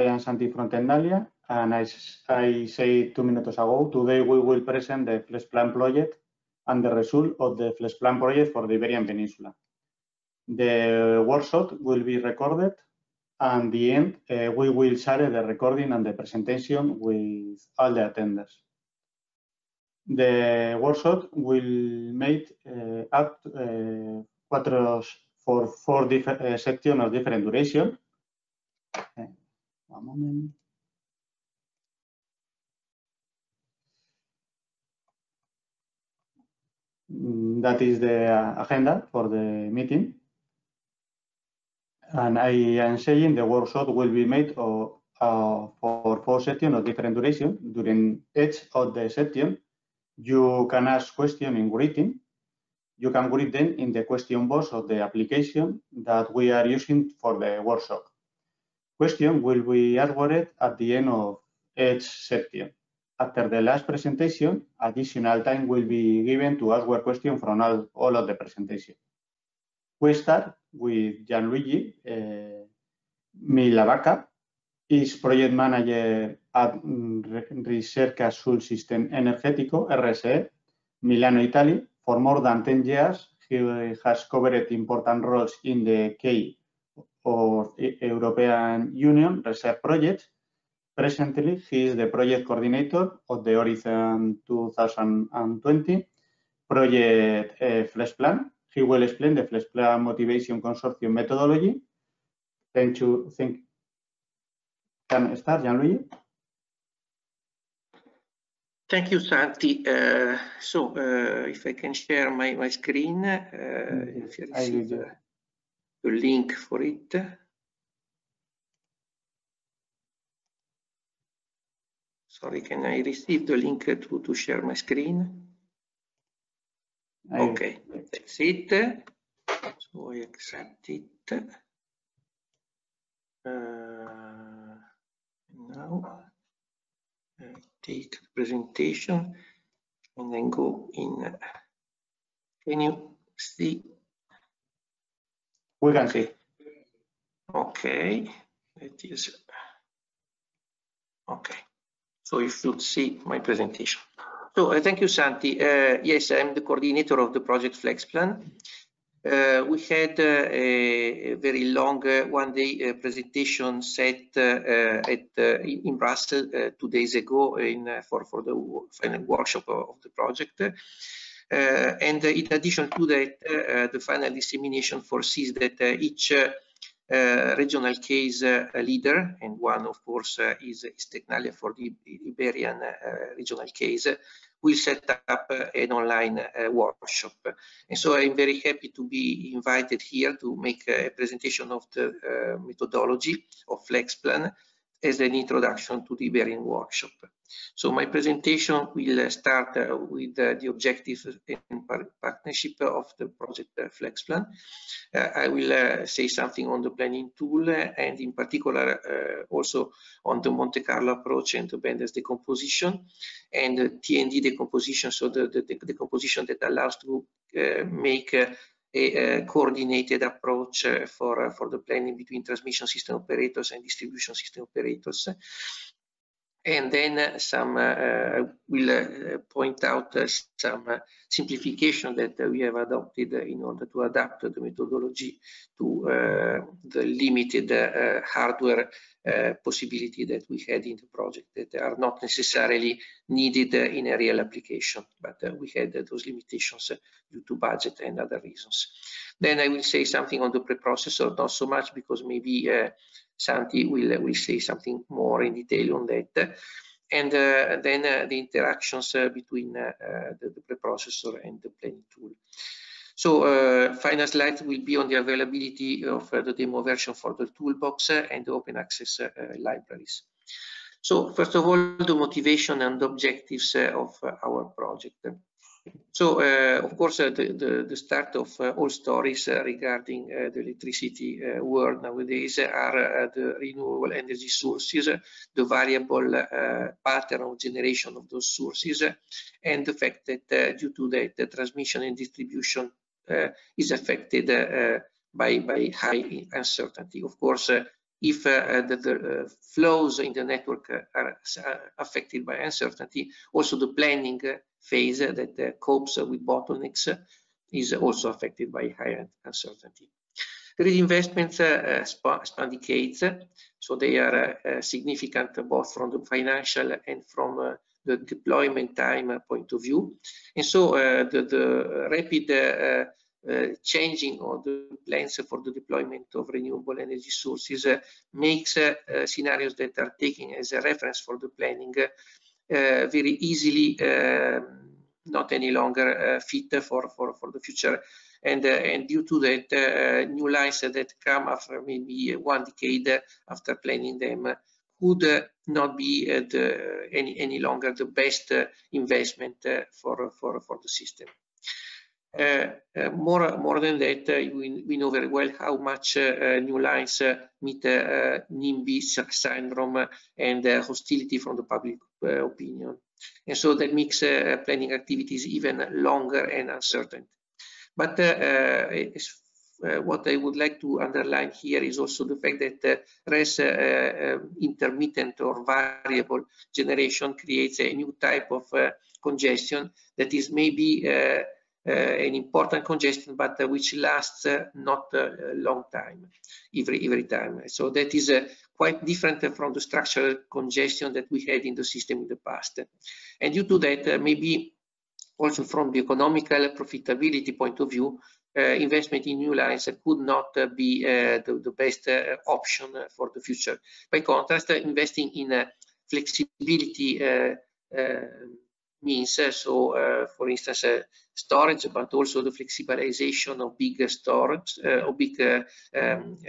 I am Santi from Tecnalia, and I said 2 minutes ago, today we will present the FlexPlan project and the result of the FlexPlan project for the Iberian Peninsula. The workshop will be recorded, and at the end we will share the recording and the presentation with all the attendees. The workshop will made up four different sections of different duration. One moment. That is the agenda for the meeting. And I am saying the workshop will be made for four sections of different duration. During each of the section, you can ask questions in writing. You can write them in the question box of the application that we are using for the workshop. Question will be answered at the end of each section. After the last presentation, additional time will be given to ask a question from all of the presentation. We start with Gianluigi Migliavacca, is project manager at Ricerca sul Sistema Energetico, RSE, Milano, Italy. For more than 10 years, he has covered important roles in the key of European Union research projects. Presently, he is the project coordinator of the Horizon 2020 project FlexPlan. He will explain the FlexPlan Motivation Consortium methodology. Thank you. Can I start, Gianluigi? Thank you, Santi. If I can share my screen, if you receive the link for it. Sorry, can I receive the link to share my screen? Okay, that's it. So I accept it. Now I take the presentation and then go in. Can you see? We can see. Okay, that is okay. So you should see my presentation. So thank you, Santi. Yes, I'm the coordinator of the project FlexPlan. We had a very long one-day presentation set in Brussels 2 days ago for the final workshop of the project. And in addition to that, the final dissemination foresees that each regional case leader, and one of course is Tecnalia for the Iberian regional case, will set up an online workshop. And so I'm very happy to be invited here to make a presentation of the methodology of FlexPlan as an introduction to the Iberian workshop. So my presentation will start with the objectives and partnership of the project FlexPlan. I will say something on the planning tool and in particular also on the Monte Carlo approach and the Bender's decomposition and the TND decomposition, so the decomposition that allows to make a coordinated approach for the planning between transmission system operators and distribution system operators. And then I will point out some simplification that we have adopted in order to adapt the methodology to the limited hardware possibility that we had in the project, that are not necessarily needed in a real application, but we had those limitations due to budget and other reasons. Then I will say something on the preprocessor, not so much because maybe Santi will say something more in detail on that. And then the interactions between the preprocessor and the planning tool. So final slide will be on the availability of the demo version for the toolbox and the open access libraries. So first of all, the motivation and objectives of our project. So, of course, the start of all stories regarding the electricity world nowadays are the renewable energy sources, the variable pattern of generation of those sources, and the fact that due to that, the transmission and distribution is affected by high uncertainty. Of course, if the flows in the network are affected by uncertainty. Also the planning phase that copes with bottlenecks is also affected by higher uncertainty. Reinvestments span decades, so they are significant both from the financial and from the deployment time point of view. And so the rapid changing of the plans for the deployment of renewable energy sources makes scenarios that are taken as a reference for the planning very easily not any longer fit for the future. And due to that, new lines that come after maybe 1 decade after planning them could not be any longer the best investment for the system. More than that, we know very well how much new lines meet NIMBY syndrome and hostility from the public opinion. And so that makes planning activities even longer and uncertain. But what I would like to underline here is also the fact that RES intermittent or variable generation creates a new type of congestion that is maybe an important congestion, but which lasts not a long time, every time. So that is quite different from the structural congestion that we had in the system in the past. And due to that, maybe also from the economical profitability point of view, investment in new lines could not be the best option for the future. By contrast, investing in flexibility means, so for instance, storage, but also the flexibilization of big storage, or big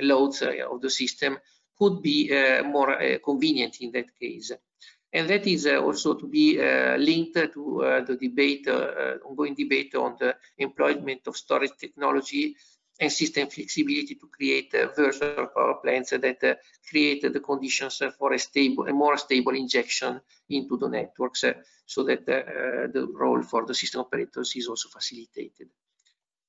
loads of the system could be more convenient in that case. And that is also to be linked to the debate, ongoing debate on the employment of storage technology and system flexibility to create virtual power plants that create the conditions for a more stable injection into the networks, so that the role for the system operators is also facilitated.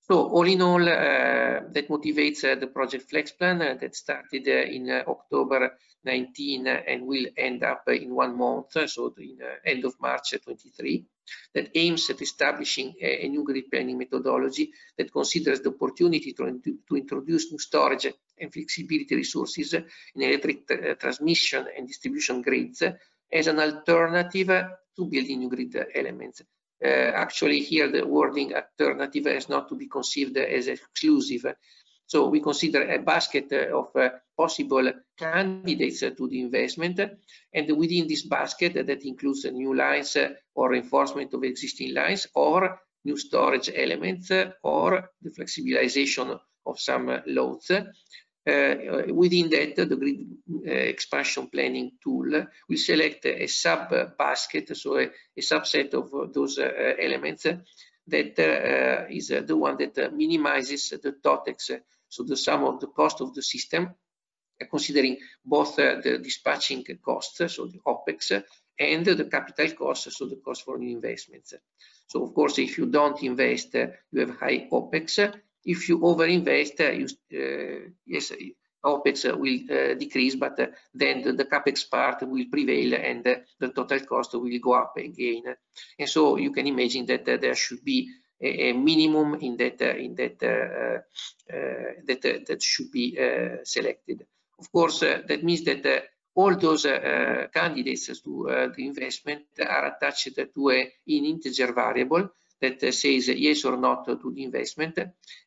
So all in all, that motivates the project FlexPlan that started in October 19 and will end up in 1 month, so in end of March 23, that aims at establishing a new grid planning methodology that considers the opportunity to introduce new storage and flexibility resources in electric transmission and distribution grids as an alternative to building new grid elements. Actually, here the wording alternative is not to be conceived as exclusive. So we consider a basket of possible candidates to the investment, and within this basket that includes new lines or reinforcement of existing lines or new storage elements or the flexibilization of some loads. Within that, the grid expansion planning tool will select a sub-basket, so a subset of those elements that is the one that minimizes the TOTEX, so the sum of the cost of the system, considering both the dispatching costs, so the OPEX, and the capital costs, so the cost for new investments. So, of course, if you don't invest, you have high OPEX. If you overinvest, yes, OPEX will decrease, but then the CAPEX part will prevail and the total cost will go up again. And so you can imagine that there should be a minimum that should be selected. Of course, that means that all those candidates to the investment are attached to an integer variable that says yes or not to the investment,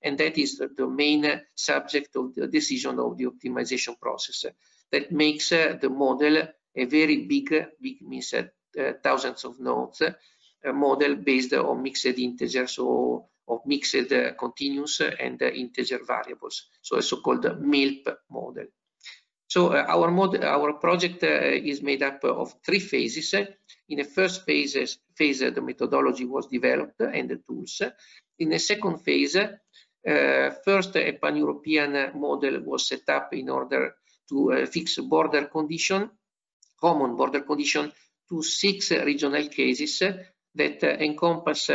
and that is the main subject of the decision of the optimization process. That makes the model a very big means thousands of nodes, a model based on mixed integers, so of mixed continuous and integer variables, so a so-called MILP model. So our project is made up of 3 phases. In the first phase, the methodology was developed and the tools. In the second phase, first a pan-European model was set up in order to fix common border condition to 6 regional cases that encompass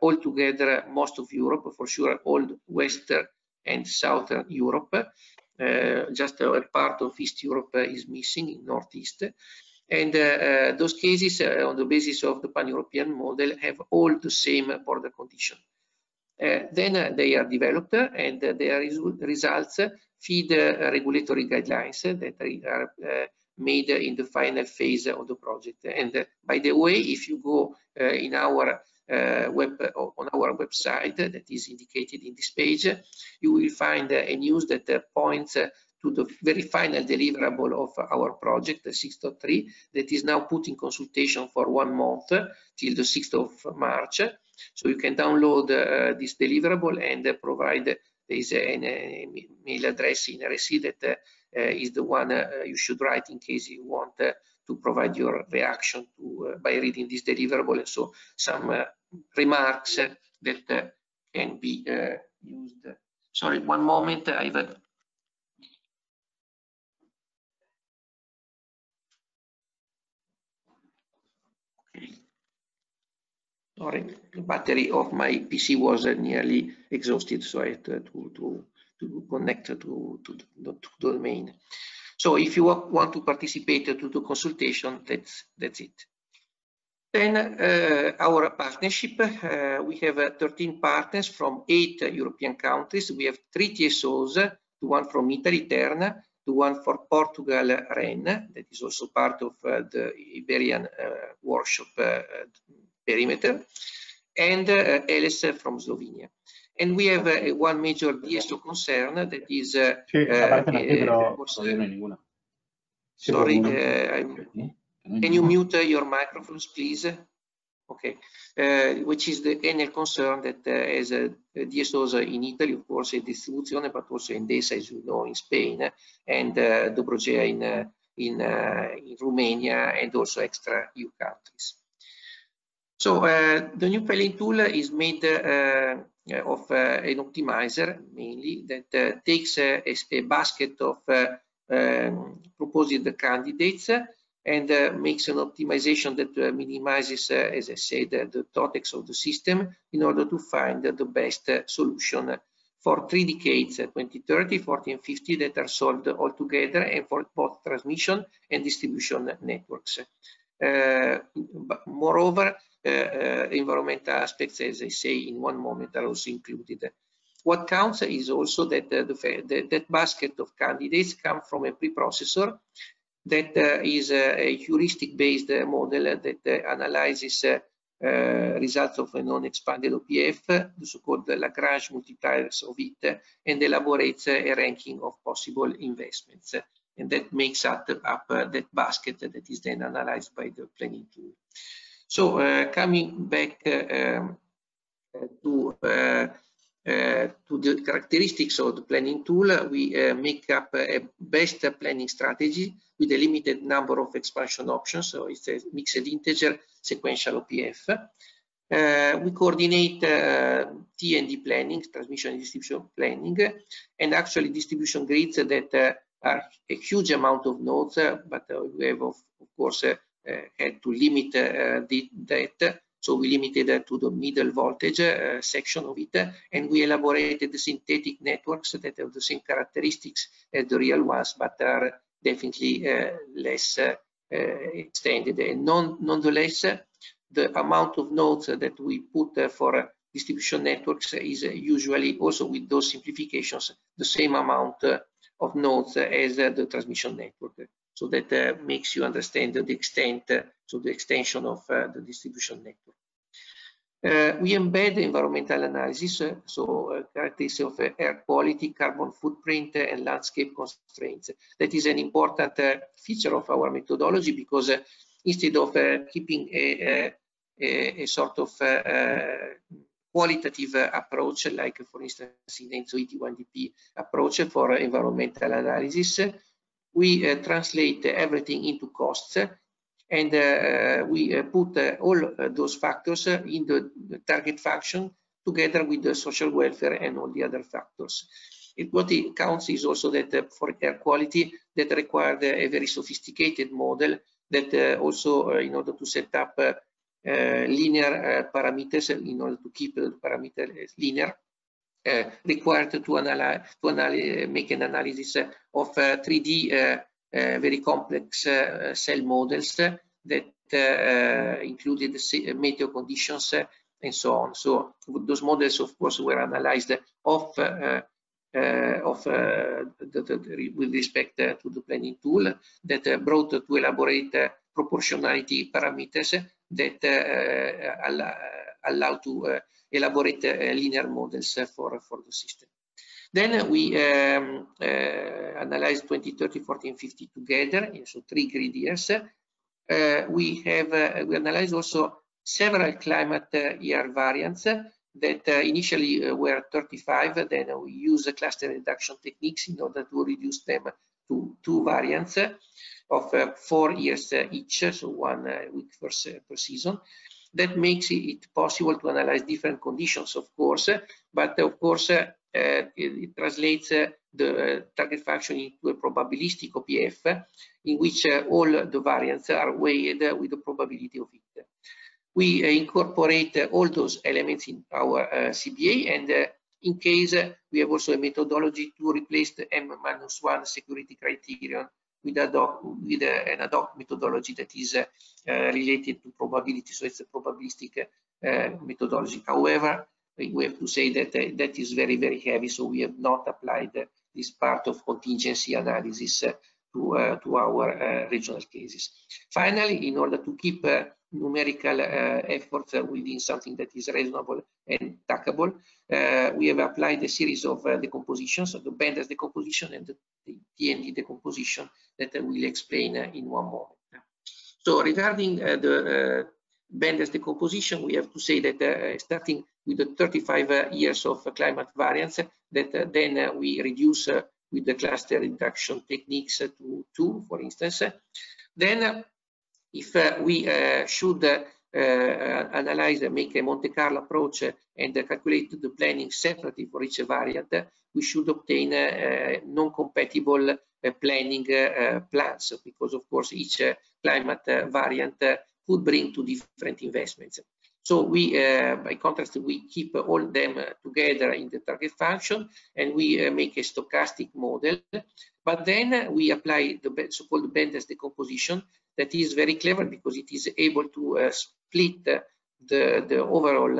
altogether most of Europe, for sure all Western and Southern Europe, just a part of East Europe is missing in Northeast. And those cases on the basis of the pan-European model have all the same border condition. Then they are developed and their results feed regulatory guidelines that are made in the final phase of the project. And by the way, if you go in our on our website that is indicated in this page, you will find a news that points to the very final deliverable of our project, 6.3, that is now put in consultation for 1 month till the 6th of March. So you can download this deliverable and provide, there is an email address in RSE that is the one you should write in case you want to provide your reaction to, by reading this deliverable, and so some remarks that can be used. Sorry, one moment, Ivan. Sorry, the battery of my PC was nearly exhausted, so I had to connect to the domain. So if you want to participate to the consultation, that's it. Then our partnership, we have 13 partners from 8 European countries. We have 3 TSOs, the one from Italy, Terna, the one for Portugal, REN, that is also part of the Iberian workshop perimeter, and LS from Slovenia. And we have one major DSO concern that is... Sorry, can you mute your microphones, please? Okay, which is the Enel concern that has DSOs in Italy, of course, in Distribuzione, but also in DESA, as you know, in Spain, and Dobrogea in Romania, and also extra EU countries. So the new planning tool is made of an optimizer, mainly, that takes a basket of proposed candidates and makes an optimization that minimizes, as I said, the TOTEX of the system in order to find the best solution for 3 decades, 2030, 40 and 50, that are solved all together and for both transmission and distribution networks. Moreover, environmental aspects, as I say in one moment, are also included. What counts is also that that basket of candidates come from a preprocessor that is a heuristic-based model that analyzes results of a non-expanded OPF, the so-called Lagrange multipliers of it, and elaborates a ranking of possible investments. And that makes up that basket that is then analyzed by the planning tool. So coming back to the characteristics of the planning tool, we make up a best planning strategy with a limited number of expansion options, so it's a mixed integer sequential OPF. We coordinate T&D planning, transmission and distribution planning, and actually distribution grids that are a huge amount of nodes, but we have, of course, had to limit that. So we limited to the middle voltage section of it, and we elaborated the synthetic networks that have the same characteristics as the real ones, but are definitely less extended. And nonetheless, the amount of nodes that we put for distribution networks is usually, also with those simplifications, the same amount of nodes as the transmission network, so that makes you understand the extent, so the extension of the distribution network. We embed environmental analysis, so characteristics of air quality, carbon footprint, and landscape constraints. That is an important feature of our methodology, because instead of keeping a sort of qualitative approach, like for instance in ENTSO-E TYNDP approach for environmental analysis, we translate everything into costs, and we put all those factors in the target function together with the social welfare and all the other factors. What it counts is also that for air quality, that required a very sophisticated model that also in order to set up linear parameters, in order to keep the parameter linear, required to make an analysis of 3D very complex cell models that included meteor conditions and so on. So those models, of course, were analyzed off with respect to the planning tool that brought to elaborate proportionality parameters that allow to elaborate linear models for the system. Then we analyzed 20, 30, 40, and 50 together, so 3 grid years. We analyzed also several climate year variants that initially were 35, then we use cluster reduction techniques in order to reduce them to 2 variants of 4 years each, so 1 week per season. That makes it possible to analyze different conditions, of course, but of course it translates the target function into a probabilistic OPF in which all the variants are weighed with the probability of it. We incorporate all those elements in our CBA, and in case we have also a methodology to replace the M-1 security criterion with an ad hoc methodology that is related to probability, so it's a probabilistic methodology. However, we have to say that that is very, very heavy, so we have not applied this part of contingency analysis to our regional cases. Finally, in order to keep numerical efforts within something that is reasonable and trackable, we have applied a series of decompositions, so the Bender's decomposition and the TND decomposition that I will explain in one moment. So regarding the Bender's decomposition, we have to say that starting with the 35 years of climate variance, that then we reduce with the cluster reduction techniques to 2, for instance. Then if we should analyze and make a Monte Carlo approach and calculate the planning separately for each variant, we should obtain non-compatible planning plans, because of course each climate variant could bring to different investments. So we, by contrast, we keep all them together in the target function, and we make a stochastic model, but then we apply the so-called Bender's decomposition that is very clever because it is able to split the overall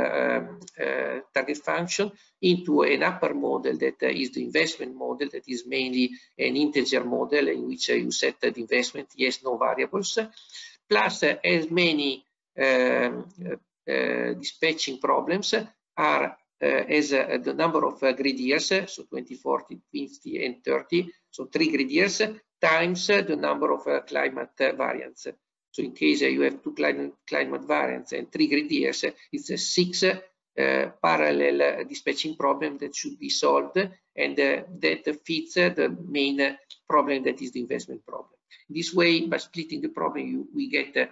target function into an upper model that is the investment model, that is mainly an integer model in which you set the investment, yes, no variables, plus as many dispatching problems are as the number of grid years, so 20, 40, 50, and 30, so 3 grid years, times the number of climate variants. So in case you have 2 climate variants and 3 grid years, it's a 6 parallel dispatching problem that should be solved, and that fits the main problem that is the investment problem. This way, by splitting the problem, we get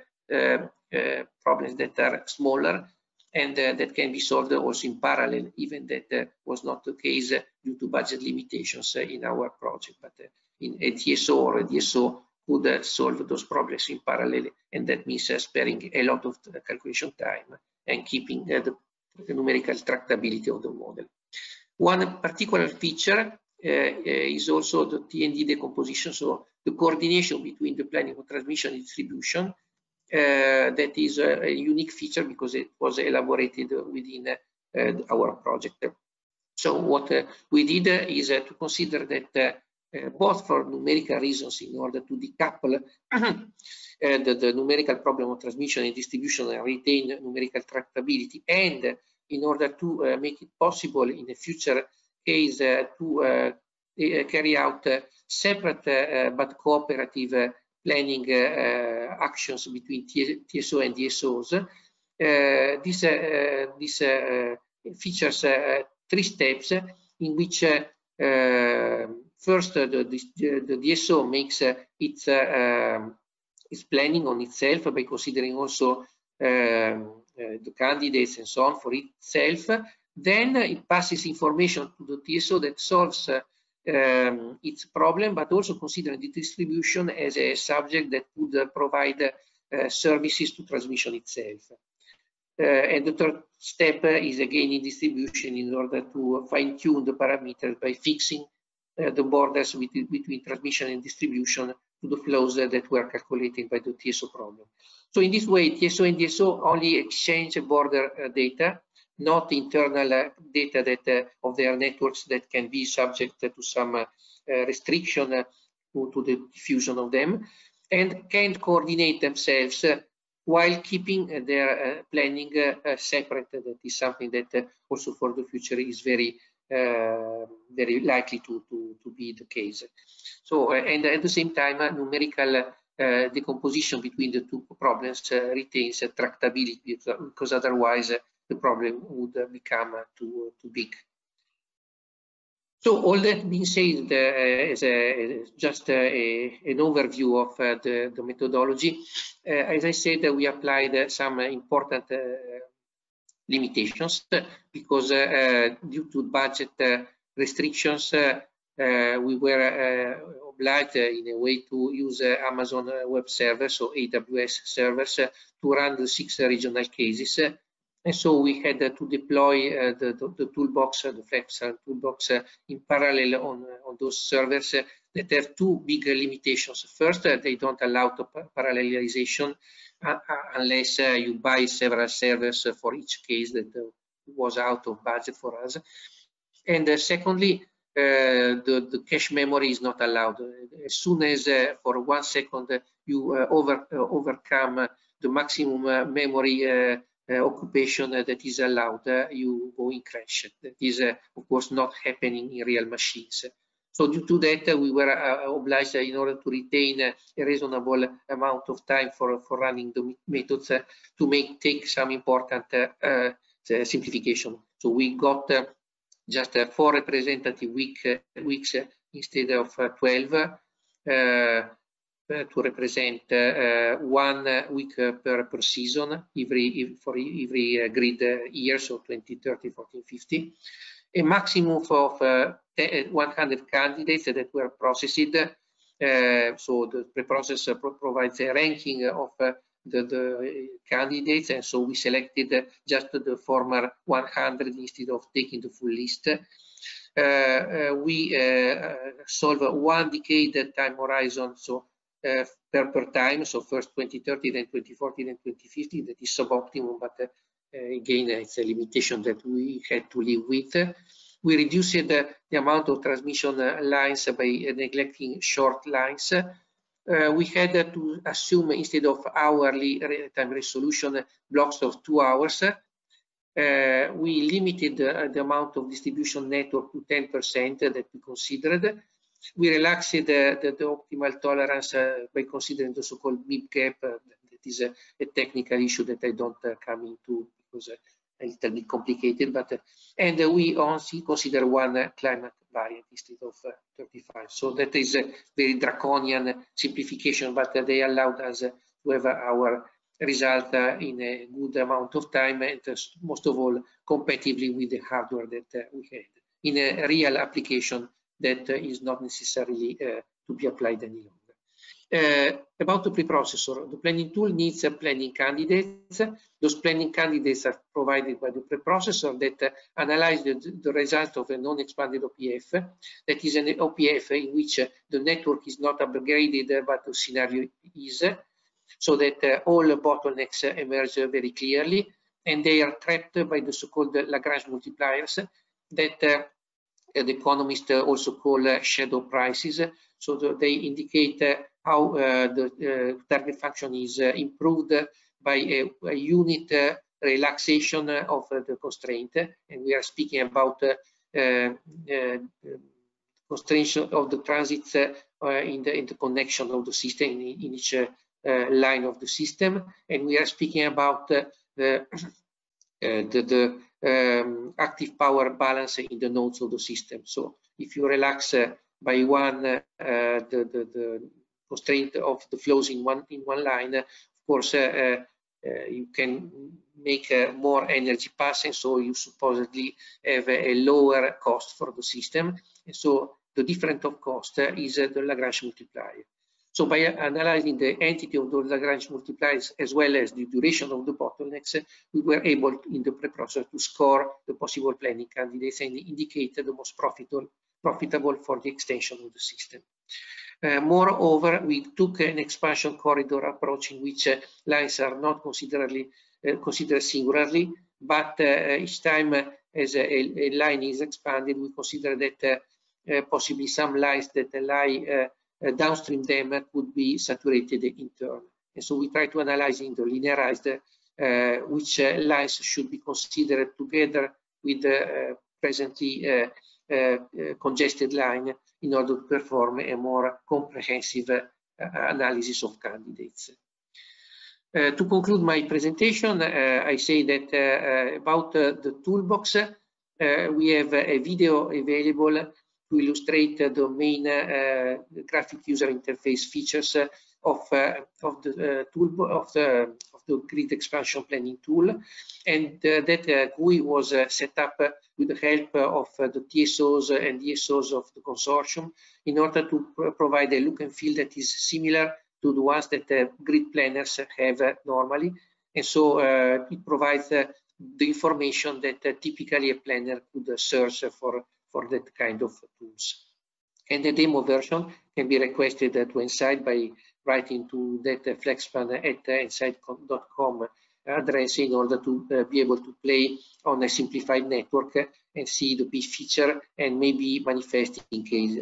problems that are smaller and that can be solved also in parallel, even that was not the case due to budget limitations in our project. But in a TSO or a DSO could solve those problems in parallel, and that means sparing a lot of calculation time and keeping the numerical tractability of the model. One particular feature is also the TND decomposition, so the coordination between the planning of transmission and distribution. That is a unique feature because it was elaborated within our project. So what we did is to consider that both for numerical reasons, in order to decouple the numerical problem of transmission and distribution and retain numerical tractability, and in order to make it possible in a future case to carry out separate but cooperative planning actions between TSO and DSOs, this features 3 steps in which first, the DSO makes its planning on itself by considering also the candidates and so on for itself. Then it passes information to the TSO that solves its problem, but also considering the distribution as a subject that would provide services to transmission itself. and the third step is again in distribution in order to fine-tune the parameters by fixing the borders between transmission and distribution to the flows that were calculated by the TSO problem. So in this way, TSO and DSO only exchange border data, not internal data that of their networks that can be subject to some restriction to the diffusion of them, and can coordinate themselves while keeping their planning separate. That is something that also for the future is very likely to be the case. So, and at the same time, numerical decomposition between the two problems retains tractability, because otherwise the problem would become too big. So all that being said, as just an overview of the methodology, as I said, we applied some important limitations because due to budget restrictions, we were obliged in a way to use Amazon Web Servers, so AWS servers, to run the 6 regional cases. And so we had to deploy the toolbox, the FlexPlan toolbox, in parallel on those servers that have two big limitations. First, they don't allow parallelization unless you buy several servers for each case that was out of budget for us. And secondly, the cache memory is not allowed. As soon as for 1 second you overcome the maximum memory occupation that is allowed, you go in crash. That is, of course, not happening in real machines. So due to that, we were obliged, in order to retain a reasonable amount of time for running the methods, to take some important simplification. So we got just 4 representative weeks instead of 12. To represent 1 week per season for every grid year, so 20, 30, 40, 50. A maximum of 100 candidates that were processed. So the pre-process provides a ranking of the candidates, and so we selected just the former 100 instead of taking the full list. We solve 1 decade time horizon, so per time, so first 2030, then 2040, then 2050. That is suboptimal, but again, it's a limitation that we had to live with. We reduced the amount of transmission lines by neglecting short lines. We had to assume, instead of hourly time resolution, blocks of 2 hours. We limited the amount of distribution network to 10% that we considered. We relaxed the optimal tolerance by considering the so-called MIP gap. That is a technical issue that I don't come into because a little bit complicated. But and we only consider 1 climate variant instead of 35. So that is a very draconian simplification, but they allowed us to have our result in a good amount of time, and most of all, competitively with the hardware that we had in a real application that is not necessarily to be applied any longer. About the preprocessor, the planning tool needs planning candidates. Those planning candidates are provided by the preprocessor that analyze the result of a non-expanded OPF. That is an OPF in which the network is not upgraded, but the scenario is, so that all bottlenecks emerge very clearly, and they are trapped by the so-called Lagrange multipliers that the economists also call shadow prices. So they indicate how the target function is improved by a unit relaxation of the constraint. And we are speaking about constraints of the transits in the connection of the system, in each line of the system. And we are speaking about the active power balance in the nodes of the system. So if you relax by 1 the constraint of the flows in one line, of course you can make more energy passing, so you supposedly have a lower cost for the system. And so the difference of cost is the Lagrange multiplier. So by analyzing the entity of those Lagrange multipliers as well as the duration of the bottlenecks, we were able in the pre-process to score the possible planning candidates and indicate the most profitable for the extension of the system. Moreover, we took an expansion corridor approach in which lines are not considered singularly, but each time as a line is expanded, we consider that possibly some lines that lie downstream them could be saturated in turn. And so we try to analyze and linearize which lines should be considered together with the presently congested line in order to perform a more comprehensive analysis of candidates. To conclude my presentation, I say that about the toolbox, we have a video available to illustrate the main graphic user interface features of the grid expansion planning tool, and that GUI was set up with the help of the TSOs and DSOs of the consortium in order to provide a look and feel that is similar to the ones that grid planners have normally, and so it provides the information that typically a planner could search for that kind of tools. And the demo version can be requested to ENSIDE by writing to that flexplan@enside.com address in order to be able to play on a simplified network and see the big feature and maybe manifest in case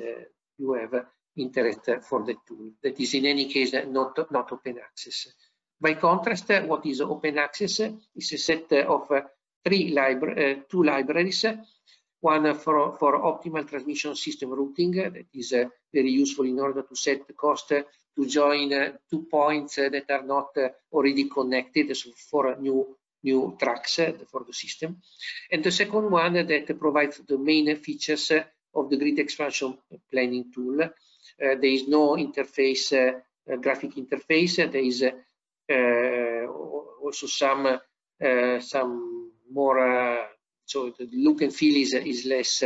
you have interest for the tool. That is in any case not open access. By contrast, what is open access is a set of two libraries. One for optimal transmission system routing, that is very useful in order to set the cost to join two points that are not already connected, so for new tracks for the system. And the second one that provides the main features of the grid expansion planning tool. There is no interface, graphic interface. There is also some more. So the look and feel is less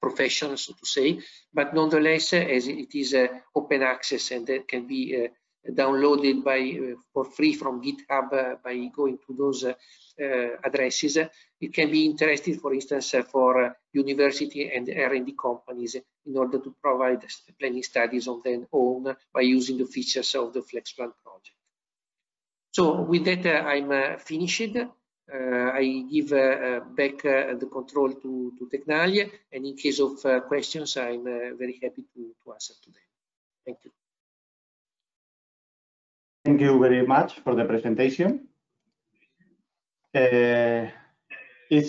professional, so to say, but nonetheless, as it is open access and that can be downloaded by for free from GitHub by going to those addresses, it can be interesting, for instance, for university and R&D companies in order to provide planning studies on their own by using the features of the FlexPlan project. So with that, I'm finished. I give back the control to Tecnalia, and in case of questions, I'm very happy to answer to them. Thank you. Thank you very much for the presentation. It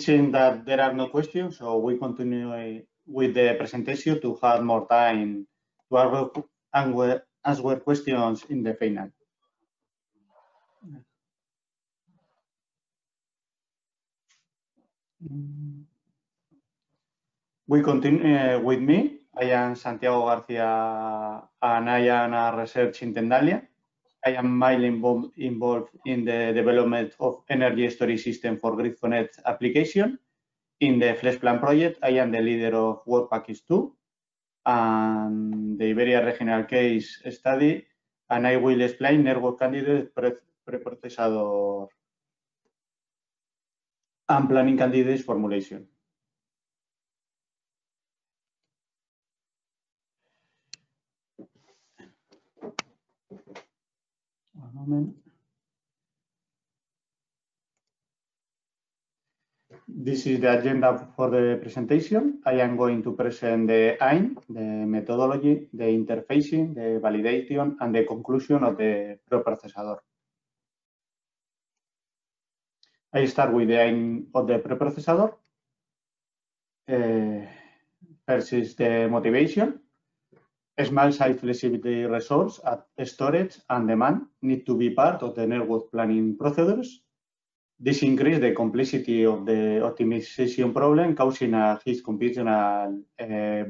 seems that there are no questions, so we continue with the presentation to have more time to answer questions in the final. We continue with me. I am Santiago Garcia, and I am a research in Tecnalia. I am mainly involved in the development of energy storage system for Grid Connect application. In the FlexPlan project, I am the leader of work package 2 and the Iberian regional case study, and I will explain network candidate preprocessor and planning candidates formulation. One moment. This is the agenda for the presentation. I am going to present the AIM, the methodology, the interfacing, the validation, and the conclusion of the preprocessor. I start with the aim of the preprocessor. First is the motivation. A small size flexibility resource at storage and demand need to be part of the network planning procedures. This increases the complexity of the optimization problem, causing a huge computational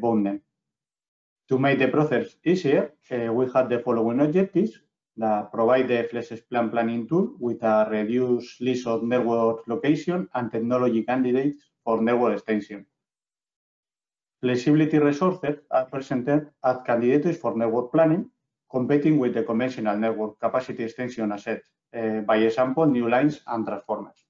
burden. To make the process easier, we have the following objectives. That provide the FlexPlan planning tool with a reduced list of network location and technology candidates for network extension. Flexibility resources are presented as candidates for network planning, competing with the conventional network capacity extension assets, by example, new lines and transformers.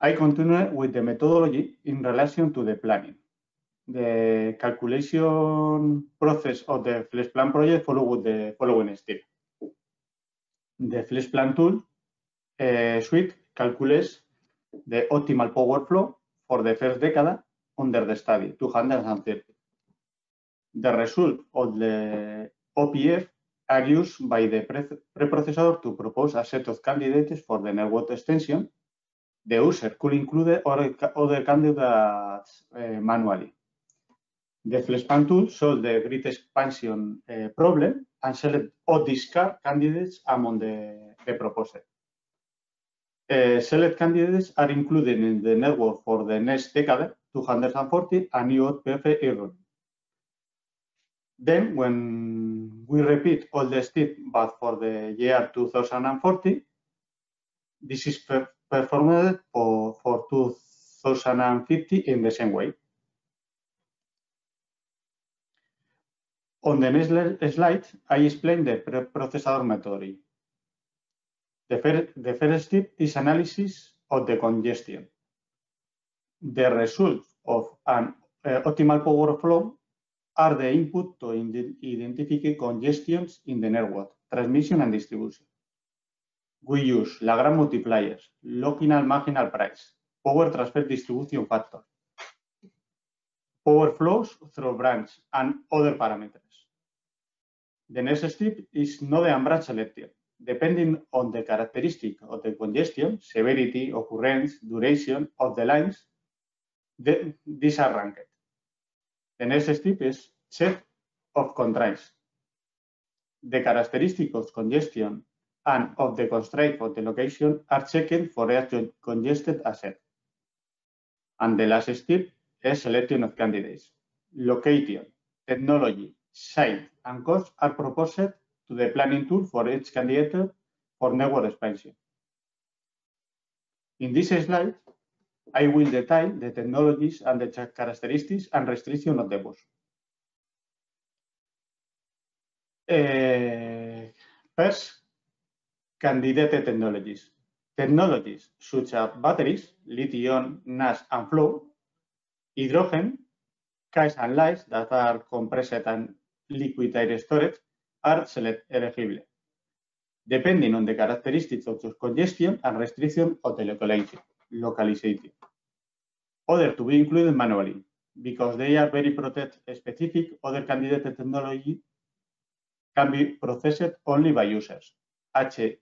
I continue with the methodology in relation to the planning. The calculation process of the FlexPlan project follows with the following step. The FlexPlan tool suite calculates the optimal power flow for the first decade under the study, 230. The result of the OPF are used by the preprocessor to propose a set of candidates for the network extension. The user could include other candidates manually. The FlexPlan tool solves the grid expansion problem and select or discard candidates among the proposed. Select candidates are included in the network for the next decade, 240, and new OPF error. Then, when we repeat all the steps, but for the year 2040, this is performed for 2050 in the same way. On the next slide, I explain the preprocessor methodology. The first step is analysis of the congestion. The result of an optimal power flow are the input to identify congestions in the network, transmission and distribution. We use Lagrange multipliers, local marginal price, power transfer distribution factor, power flows through branch, and other parameters. The next step is node and branch selection. Depending on the characteristic of the congestion, severity, occurrence, duration of the lines, these are ranked. The next step is set of constraints. The characteristics of congestion and of the constraint of the location are checked for a congested asset. And the last step is selection of candidates. Location, technology, site, and cost are proposed to the planning tool for each candidate for network expansion. In this slide, I will detail the technologies and the characteristics and restriction of the bus. First, candidate technologies. Technologies such as batteries, lithium, NAS and flow, hydrogen, gas and LIES that are compressed and liquid air storage, are eligible, depending on the characteristics of the congestion and restriction of the localization. Others to be included manually, because they are very project specific, other candidate technology can be processed only by users. HVDC,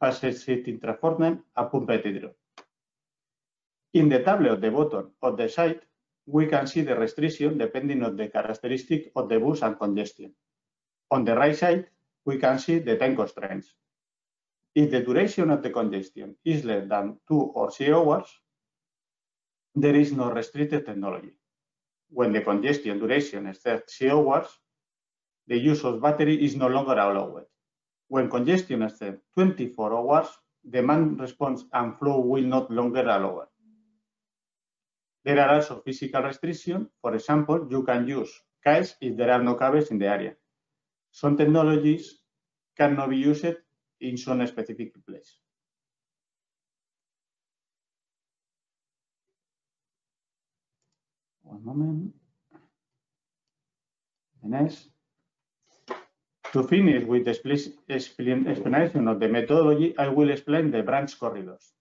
fast-shifting transformer, and pumped hydro. In the table at the bottom of the site, we can see the restriction depending on the characteristic of the bus and congestion. On the right side, we can see the time constraints. If the duration of the congestion is less than 2 or 3 hours, there is no restricted technology. When the congestion duration is 3 hours, the use of battery is no longer allowed. When congestion is 24 hours, demand response and flow will not longer allow it. There are also physical restrictions. For example, you can use cables if there are no cables in the area. Some technologies cannot be used in some specific place. One moment. The next. To finish with the explanation of the methodology, I will explain the branch corridors.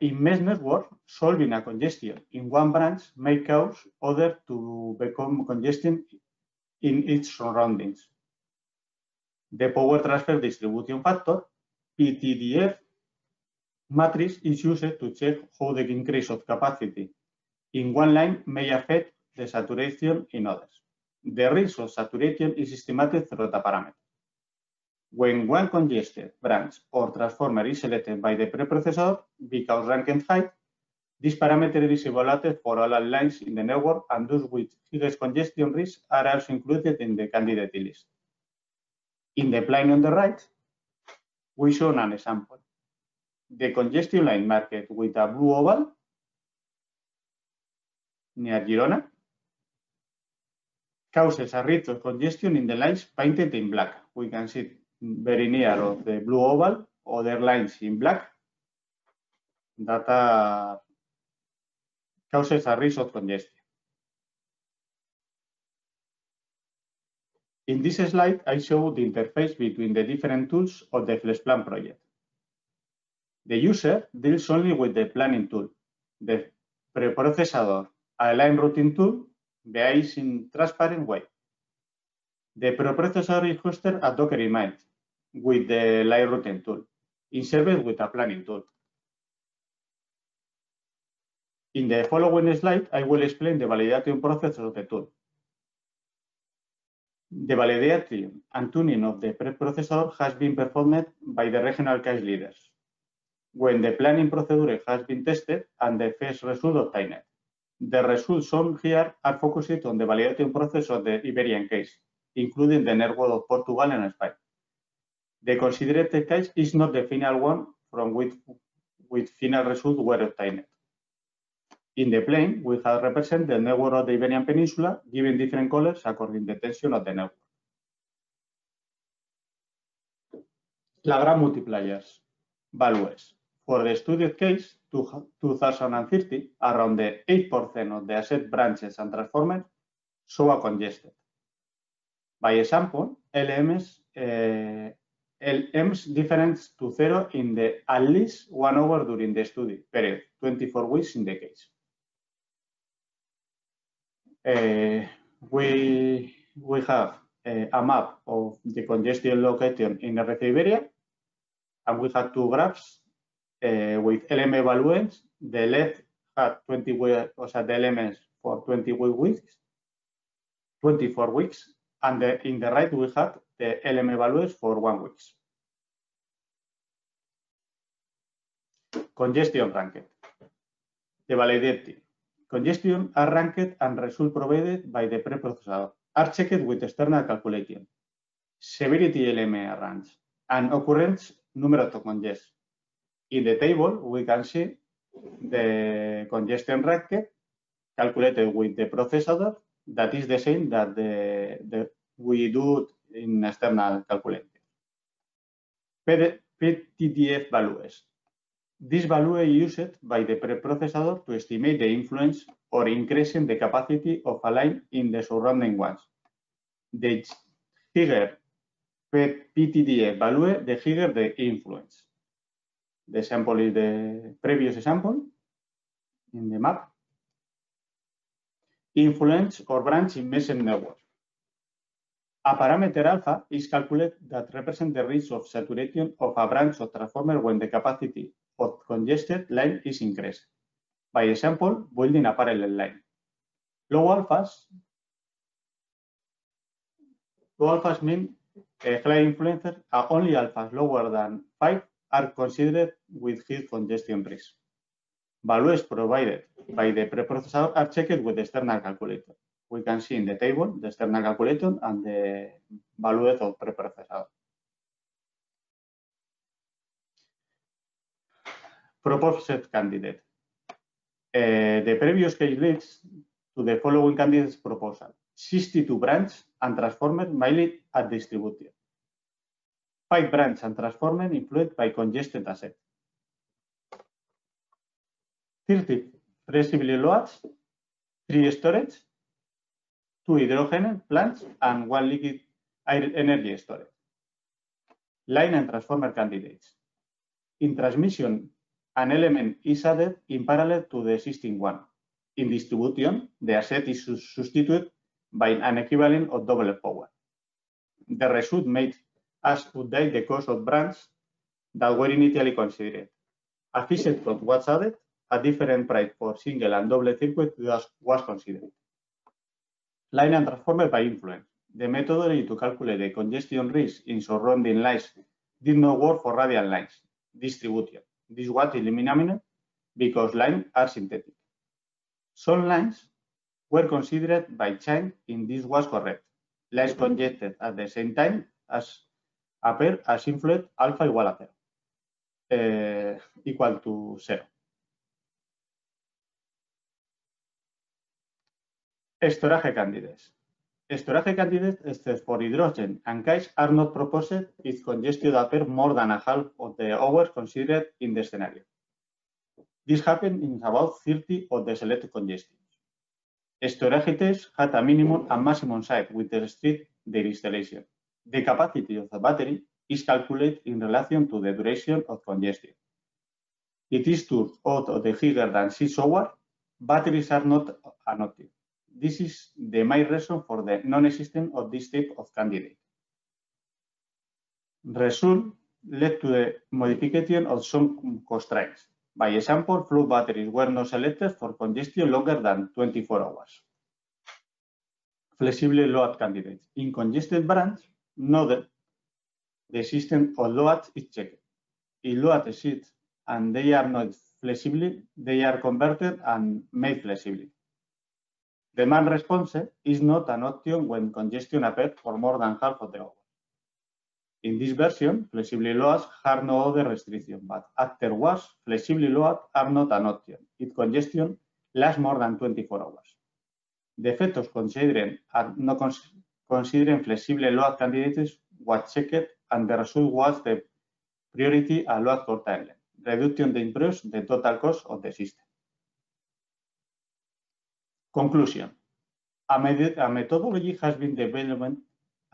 In mesh network, solving a congestion in one branch may cause others to become congested in its surroundings. The power transfer distribution factor, PTDF, matrix is used to check how the increase of capacity in one line may affect the saturation in others. The risk of saturation is estimated through the parameter. When one congested branch or transformer is selected by the preprocessor, because rank and height, this parameter is evaluated for all lines in the network, and those with highest congestion risk are also included in the candidate list. In the plane on the right, we show an example. the congestion line market with a blue oval near Girona causes a risk of congestion in the lines painted in black. We can see very near of the blue oval, other lines in black that causes a risk of congestion. In this slide, I show the interface between the different tools of the FlexPlan project. The user deals only with the planning tool, the preprocessador, a line routing tool, behaves in transparent way. The preprocessor is hosted at Docker in mind with the line routing tool, in service with a planning tool. In the following slide, I will explain the validation process of the tool. The validation and tuning of the preprocessor has been performed by the regional case leaders when the planning procedure has been tested and the first result obtained. The results shown here are focused on the validation process of the Iberian case, including the network of Portugal and Spain. The considered case is not the final one from which final results were obtained. In the plane, we have represented the network of the Iberian Peninsula, giving different colors according to the tension of the network. Lagrange multipliers values. For the studied case, 2030, around the 8% of the asset branches and transformers show a congested. By example, LM's difference to zero in the at least 1 hour during the study period, 24 weeks in the case. We have a map of the congestion location in RSE Iberia, and we have two graphs with LM evaluations. The left had the elements for 24 weeks, and in the right we had the LM evaluations for 1 week. Congestion ranked. The validity. Congestion are ranked and results provided by the preprocessor are checked with external calculation. Severity LM range and occurrence number to congest. In the table, we can see the congestion ranked calculated with the processor that is the same that we do in external calculator. PTDF values. This value is used by the preprocessor to estimate the influence or increase in the capacity of a line in the surrounding ones. The higher PTDF value, the higher the influence. The sample is the previous example in the map. Influence or branch in mesh network. A parameter alpha is calculated that represents the risk of saturation of a branch of transformer when the capacity of congested line is increased. By example, building a parallel line. Low alphas mean high influencers are only alphas lower than 5 are considered with high congestion risk. Values provided by the preprocessor are checked with the external calculator. We can see in the table the external calculator and the values of preprocessor. Proposed candidate. The previous case leads to the following candidate's proposal: 62 branches and transformers mainly at distributed, 5 branches and transformers influenced by congested assets, 30 flexible loads, 3 storage, 2 hydrogen plants, and 1 liquid air energy storage. Line and transformer candidates. In transmission, an element is added in parallel to the existing one. In distribution, the asset is substituted by an equivalent of double power. The result made us update the cost of branches that were initially considered. A fixed cost was added, a different price for single and double circuit was considered. Line and transformer by influence. The methodology to calculate the congestion risk in surrounding lines did not work for radial lines. Distribution. This was eliminated because lines are synthetic. Some lines were considered by chain, and this was correct. Lines congested at the same time as appear as influence alpha igual a 0. equal to 0. Storage candidates. Storage candidates except for hydrogen and gas are not proposed if congestion appears more than a half of the hours considered in the scenario. This happened in about 30 of the selected congestions. Storage tests had a minimum and maximum size with restrict their installation. The capacity of the battery is calculated in relation to the duration of congestion. It is true out of the higher than 6 hours, batteries are not inactive. This is the main reason for the non-existence of this type of candidate. Result led to the modification of some constraints. By example, flow batteries were not selected for congestion longer than 24 hours. Flexible load candidates. In congested branch, note the system of loads is checked. If load exists and they are not flexible, they are converted and made flexible. Demand response is not an option when congestion appears for more than half of the hour. In this version, flexible loads have no other restriction, but afterwards, flexible loads are not an option if congestion lasts more than 24 hours. The factors considering and not considering flexible load candidates were checked, and the result was the priority and load for time length, reduction that improves the total cost of the system. Conclusion. A methodology has been developed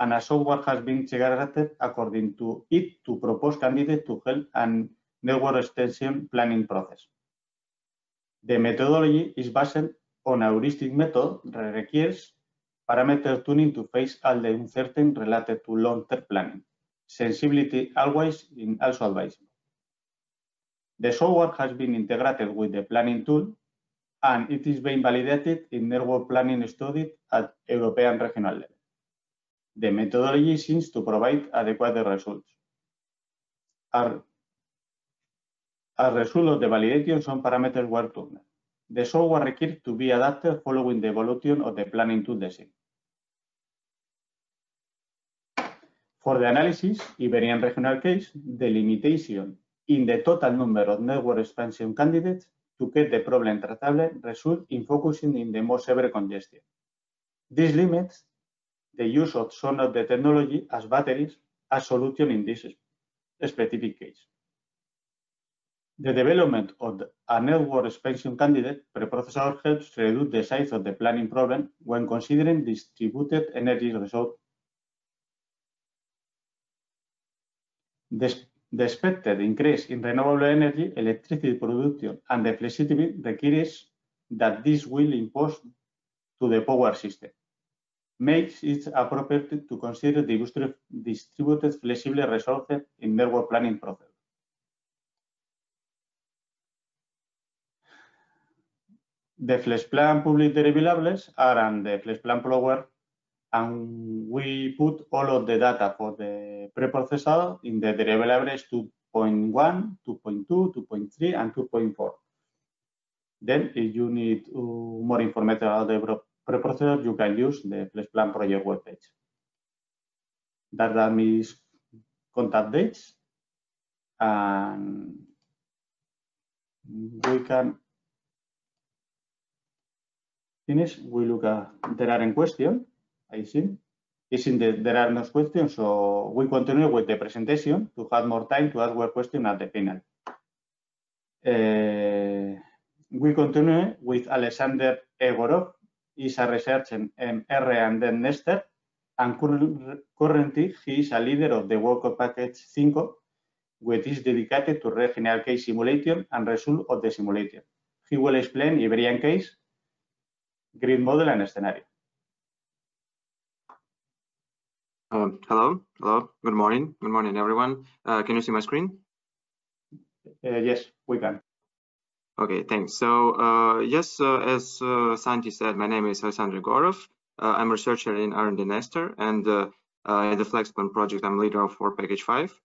and a software has been generated according to it to propose candidates to help and network extension planning process. The methodology is based on a heuristic method that requires parameter tuning to face all the uncertain related to long-term planning. Sensibility always is also advisable. The software has been integrated with the planning tool, and it is being validated in network planning studies at European regional level. The methodology seems to provide adequate results. As a result of the validation, some parameters were tuned. The software required to be adapted following the evolution of the planning tool design. For the analysis, Iberian regional case, the limitation in the total number of network expansion candidates to get the problem traceable result in focusing in the most severe congestion. This limits the use of some of the technology as batteries as solution in this specific case. The development of a network expansion candidate preprocessor helps reduce the size of the planning problem when considering distributed energy resource. The expected increase in renewable energy, electricity production, and the flexibility requires that this will impose to the power system. Makes it appropriate to consider the distributed flexible resources in network planning process. The FlexPlan public deliverables are on the FlexPlan program, and we put all of the data for the preprocessor in the deliverables 2.1, 2.2, 2.3, and 2.4. Then, if you need more information about the preprocessor, you can use the FlexPlan project webpage. That means contact dates, and we can finish. We look at there are in question. I see. There are no questions, so we continue with the presentation to have more time to ask our question at the final. We continue with Alexander Egorov. He's a researcher in REN Nester, and currently he is a leader of the work package 5, which is dedicated to regional case simulation and result of the simulation. He will explain Iberian case, grid model, and scenario. Hello, good morning everyone. Can you see my screen? Yes, we can. Okay, thanks. So yes, as Santi said, my name is Alexander Egorov. I'm a researcher in R&D Nester, and in the FlexPlan project, I'm leader of work package 5.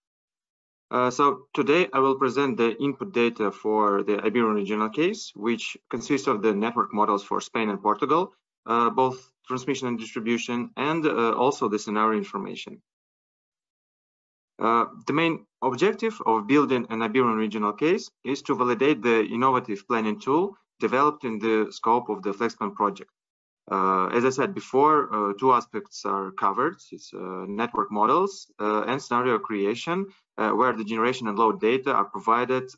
So today I will present the input data for the Iberian regional case, which consists of the network models for Spain and Portugal, both transmission and distribution, and also the scenario information. The main objective of building an Iberian regional case is to validate the innovative planning tool developed in the scope of the FlexPlan project. As I said before, two aspects are covered. It's network models and scenario creation, where the generation and load data are provided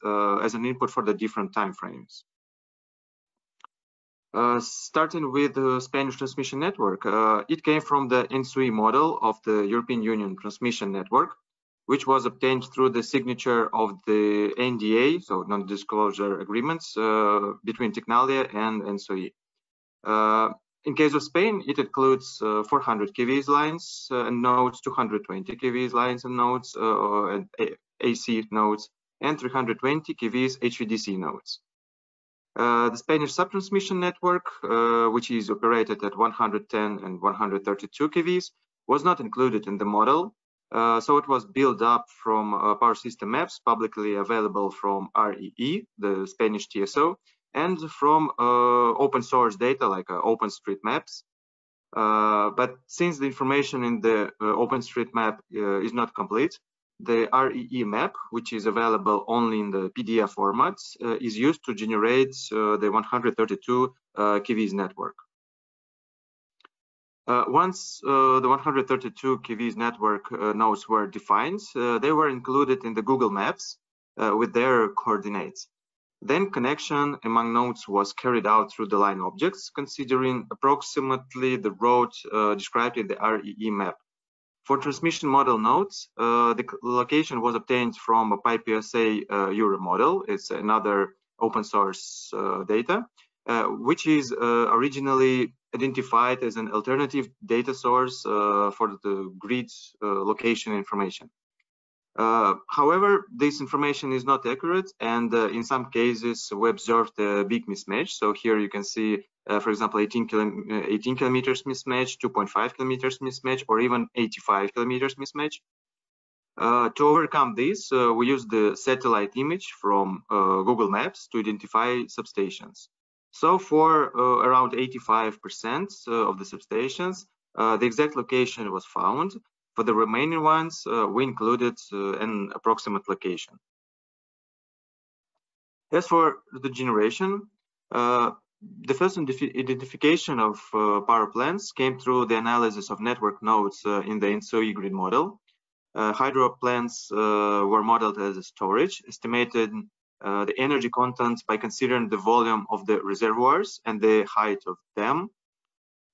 as an input for the different time frames. Starting with the Spanish transmission network, it came from the ENTSO-E model of the European Union transmission network, which was obtained through the signature of the NDA, so non-disclosure agreements, between Tecnalia and ENTSO-E. In case of Spain, it includes 400 kV lines and nodes, 220 kV lines and nodes, and AC nodes, and 320 kV HVDC nodes. The Spanish subtransmission network, which is operated at 110 and 132 kV, was not included in the model, so it was built up from power system maps publicly available from REE, the Spanish TSO, and from open source data like OpenStreetMaps. But since the information in the OpenStreetMap is not complete, the REE map, which is available only in the PDF format, is used to generate the 132 kV network. Once the 132 kV network nodes were defined, they were included in the Google Maps with their coordinates. Then connection among nodes was carried out through the line objects, considering approximately the road described in the REE map. For transmission model nodes, the location was obtained from a PyPSA Euro model. It's another open source data, which is originally identified as an alternative data source for the grid location information. However, this information is not accurate, and in some cases we observed a big mismatch. So here you can see, for example, 18 kilometers mismatch, 2.5 kilometers mismatch, or even 85 kilometers mismatch. To overcome this, we used the satellite image from Google Maps to identify substations. So for around 85% of the substations, the exact location was found. For the remaining ones, we included an approximate location. As for the generation, the first identification of power plants came through the analysis of network nodes in the ENTSO-E grid model. Hydro plants were modeled as a storage, estimated the energy content by considering the volume of the reservoirs and the height of them.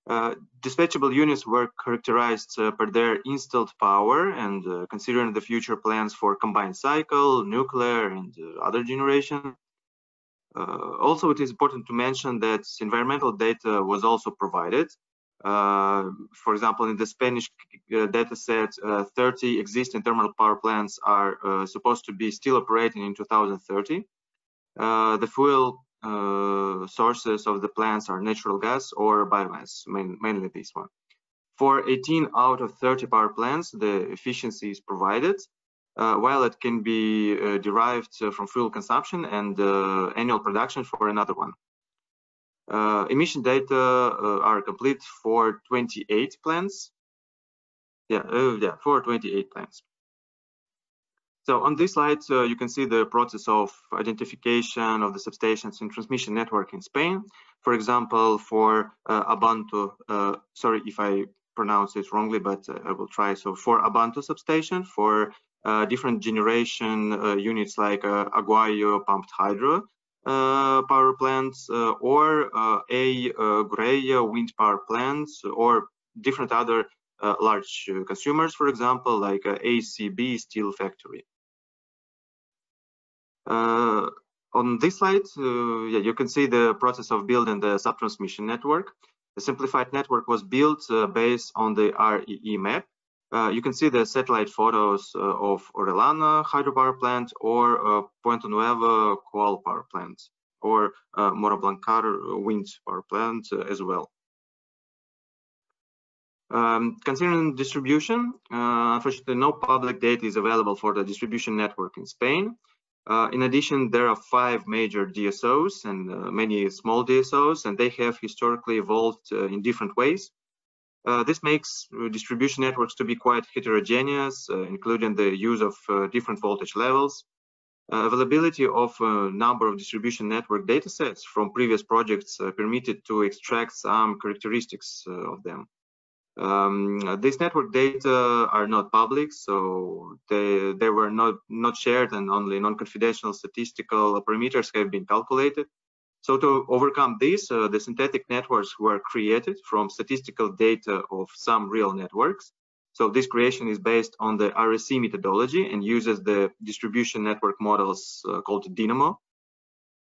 Dispatchable units were characterized per their installed power, and considering the future plans for combined cycle, nuclear, and other generation. Also, it is important to mention that environmental data was also provided. For example, in the Spanish data set, 30 existing thermal power plants are supposed to be still operating in 2030. The fuel sources of the plants are natural gas or biomass, mainly this one. For 18 out of 30 power plants, the efficiency is provided, while it can be derived from fuel consumption and annual production for another one. Emission data are complete for 28 plants. For 28 plants. So on this slide, you can see the process of identification of the substations and transmission network in Spain. For example, for Abanto, sorry if I pronounce it wrongly, but I will try. So for Abanto substation, for different generation units like Aguayo pumped hydro power plants, or a Greya wind power plants, or different other large consumers, for example, like ACB steel factory. On this slide, you can see the process of building the subtransmission network. The simplified network was built based on the REE map. You can see the satellite photos of Orellana hydropower plant, or Puente Nuevo coal power plant, or Moroblancar wind power plant as well. Considering distribution, unfortunately, no public data is available for the distribution network in Spain. In addition, there are 5 major DSOs and many small DSOs, and they have historically evolved in different ways. This makes distribution networks to be quite heterogeneous, including the use of different voltage levels. Availability of a number of distribution network datasets from previous projects permitted to extract some characteristics of them. These network data are not public, so they were not shared, and only non-confidential statistical parameters have been calculated. So to overcome this, the synthetic networks were created from statistical data of some real networks. So this creation is based on the RSE methodology and uses the distribution network models called Dynamo.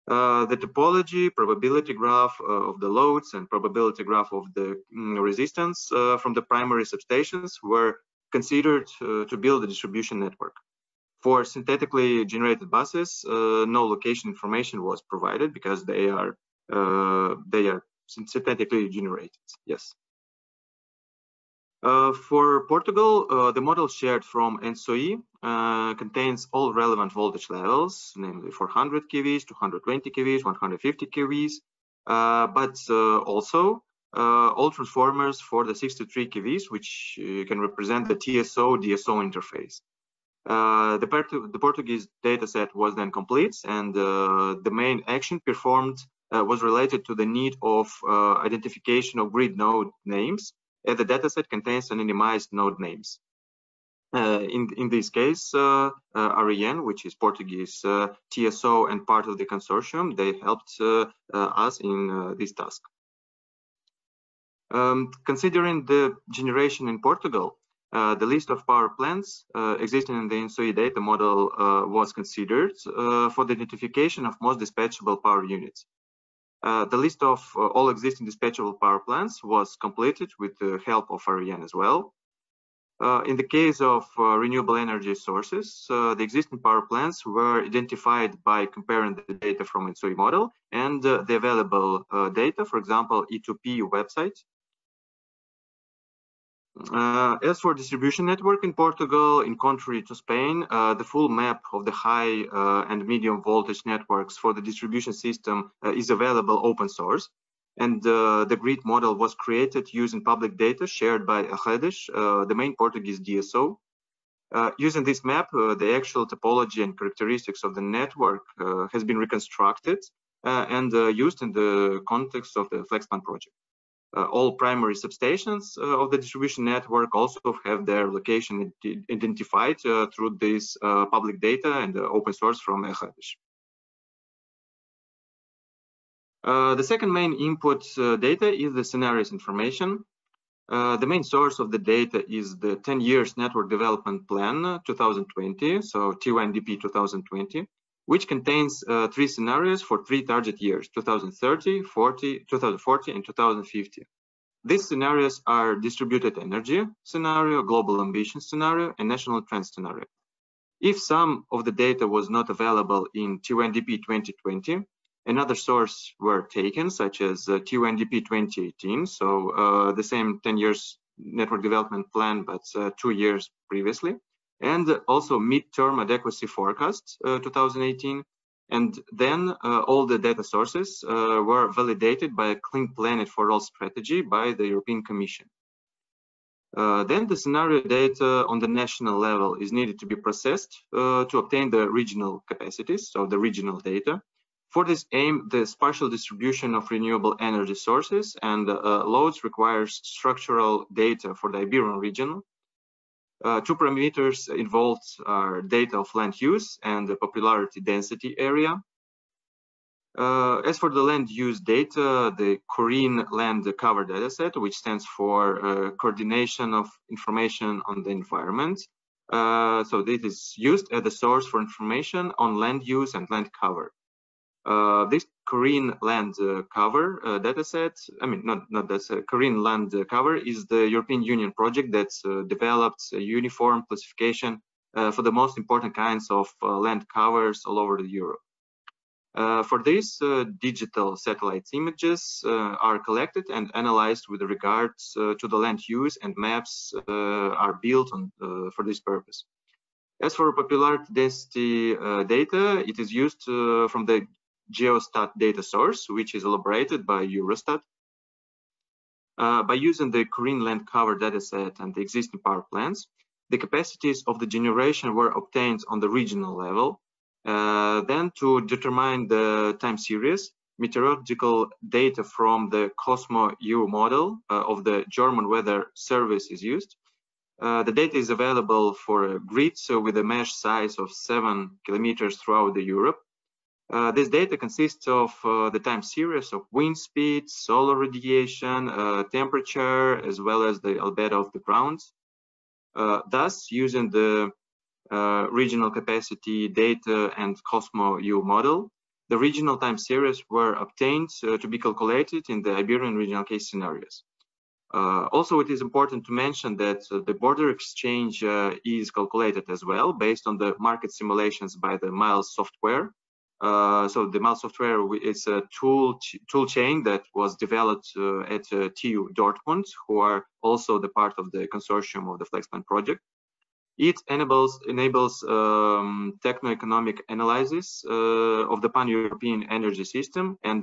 The topology, probability graph of the loads and probability graph of the resistance from the primary substations were considered to build a distribution network. For synthetically generated buses, no location information was provided because they are synthetically generated. Yes. For Portugal, the model shared from ENTSO-E contains all relevant voltage levels, namely 400 kV, 220 kV, 150 kV, but also all transformers for the 63 kV, which can represent the TSO-DSO interface. The Portuguese dataset was then complete, and the main action performed was related to the need of identification of grid node names, and the dataset contains anonymized node names. In this case, REN, which is Portuguese, TSO, and part of the consortium, they helped us in this task. Considering the generation in Portugal, the list of power plants existing in the ENTSO-E data model was considered for the identification of most dispatchable power units. The list of all existing dispatchable power plants was completed with the help of REN as well. In the case of renewable energy sources, the existing power plants were identified by comparing the data from ENTSO-E model and the available data, for example, E2P website. As for distribution network in Portugal, in contrary to Spain, the full map of the high and medium voltage networks for the distribution system is available open source, and the grid model was created using public data shared by Helder, the main Portuguese DSO. Using this map, the actual topology and characteristics of the network has been reconstructed and used in the context of the FlexPlan project. All primary substations of the distribution network also have their location identified through this public data and open source from Helder. The second main input data is the scenarios information. The main source of the data is the 10 years network development plan 2020, so TYNDP 2020, which contains three scenarios for three target years, 2030, 2040, and 2050. These scenarios are distributed energy scenario, global ambition scenario, and national trend scenario. If some of the data was not available in TYNDP 2020, another source were taken, such as TYNDP 2018, so the same 10 years network development plan, but 2 years previously, and also midterm adequacy forecast 2018, and then all the data sources were validated by a Clean Planet for All strategy by the European Commission. Then the scenario data on the national level is needed to be processed to obtain the regional capacities, so the regional data. For this aim, the spatial distribution of renewable energy sources and loads requires structural data for the Iberian region. Two parameters involved are data of land use and the popularity density area. As for the land use data, the CORINE land cover dataset, which stands for coordination of information on the environment. So this is used as the source for information on land use and land cover. This CORINE land cover dataset, CORINE land cover is the European Union project that's developed a uniform classification for the most important kinds of land covers all over Europe. For this, digital satellite images are collected and analyzed with regards to the land use, and maps are built on, for this purpose. As for popularity density data, it is used from the Geostat data source, which is elaborated by Eurostat. by using the CORINE land cover dataset and the existing power plants, the capacities of the generation were obtained on the regional level. Then to determine the time series, meteorological data from the COSMO-EU model of the German Weather Service is used. The data is available for grids with a mesh size of 7 kilometers throughout Europe. This data consists of the time series of wind speed, solar radiation, temperature, as well as the albedo of the ground. Thus, using the regional capacity data and COSMO-EU model, the regional time series were obtained to be calculated in the Iberian regional case scenarios. Also, it is important to mention that the border exchange is calculated as well based on the market simulations by the MILS software. So the MILS software is a tool chain that was developed at TU Dortmund, who are also the part of the consortium of the FlexPlan project. It enables techno-economic analysis of the pan-European energy system and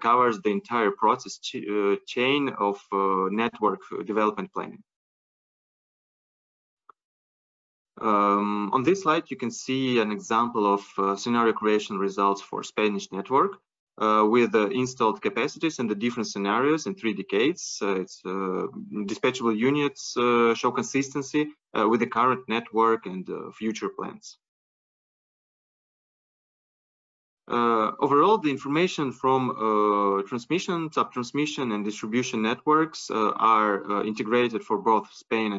covers the entire process chain of network development planning. On this slide, you can see an example of scenario creation results for Spanish network with the installed capacities in the different scenarios in 3 decades. It's dispatchable units show consistency with the current network and future plans. Overall, the information from transmission, sub-transmission and distribution networks are integrated for both Spanish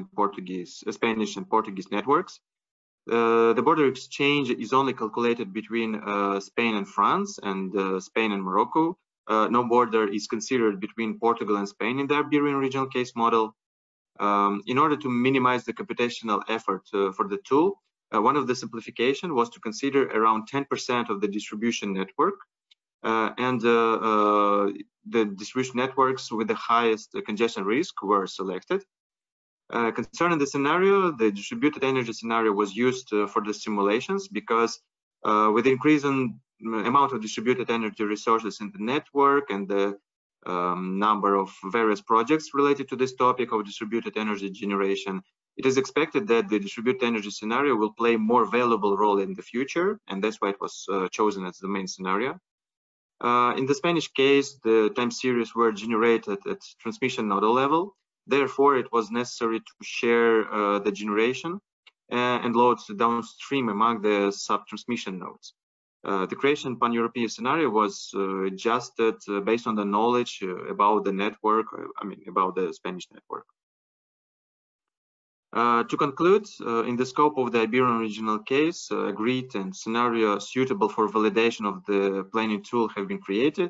and Portuguese networks. The border exchange is only calculated between Spain and France and Spain and Morocco. No border is considered between Portugal and Spain in the Iberian regional case model. In order to minimize the computational effort for the tool, one of the simplification was to consider around 10% of the distribution network and the distribution networks with the highest congestion risk were selected. Concerning the scenario, the distributed energy scenario was used for the simulations because with the increasing amount of distributed energy resources in the network and the number of various projects related to this topic of distributed energy generation, it is expected that the distributed energy scenario will play a more valuable role in the future, and that's why it was chosen as the main scenario. In the Spanish case, the time series were generated at transmission nodal level. Therefore, it was necessary to share the generation and loads downstream among the sub-transmission nodes. The creation pan-European scenario was adjusted based on the knowledge about the network, about the Spanish network. To conclude, in the scope of the Iberian regional case, agreed and scenario suitable for validation of the planning tool have been created.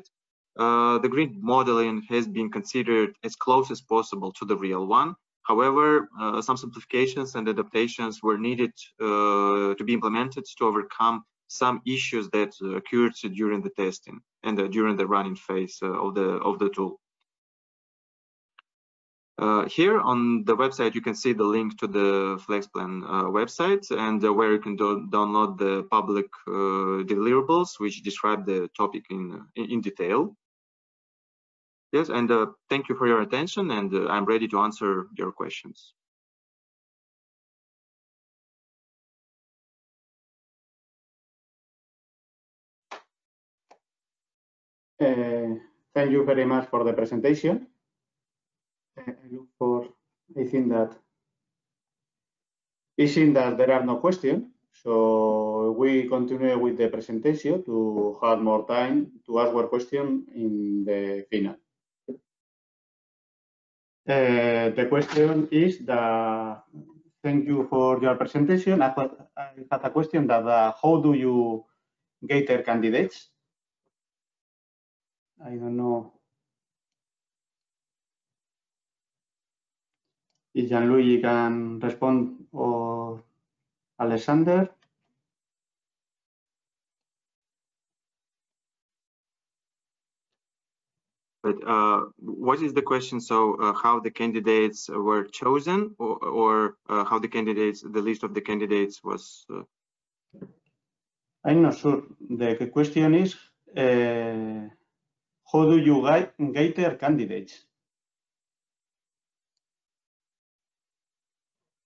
The grid modeling has been considered as close as possible to the real one. However, some simplifications and adaptations were needed to be implemented to overcome some issues that occurred during the testing and during the running phase of the tool. Here on the website, you can see the link to the FlexPlan website and where you can download the public deliverables, which describe the topic in detail. Yes, and thank you for your attention, and I'm ready to answer your questions. Thank you very much for the presentation. I think that there are no questions, so we continue with the presentation to have more time to ask our question in the final. The question is that thank you for your presentation. I had a question that how do you gather candidates? I don't know. If Gianluigi can respond or Alexander. But what is the question? So how the candidates were chosen or how the list of the candidates was? I'm not sure. The question is how do you gather candidates?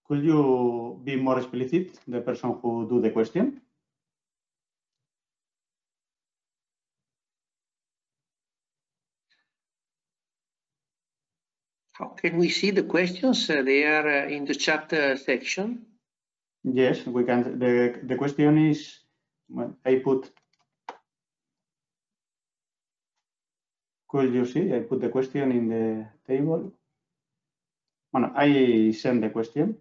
Could you be more explicit, the person who do the question? How can we see the questions? They are in the chat section. Yes, we can. The question is, I put, could you see? I put the question in the table. Well, I send the question.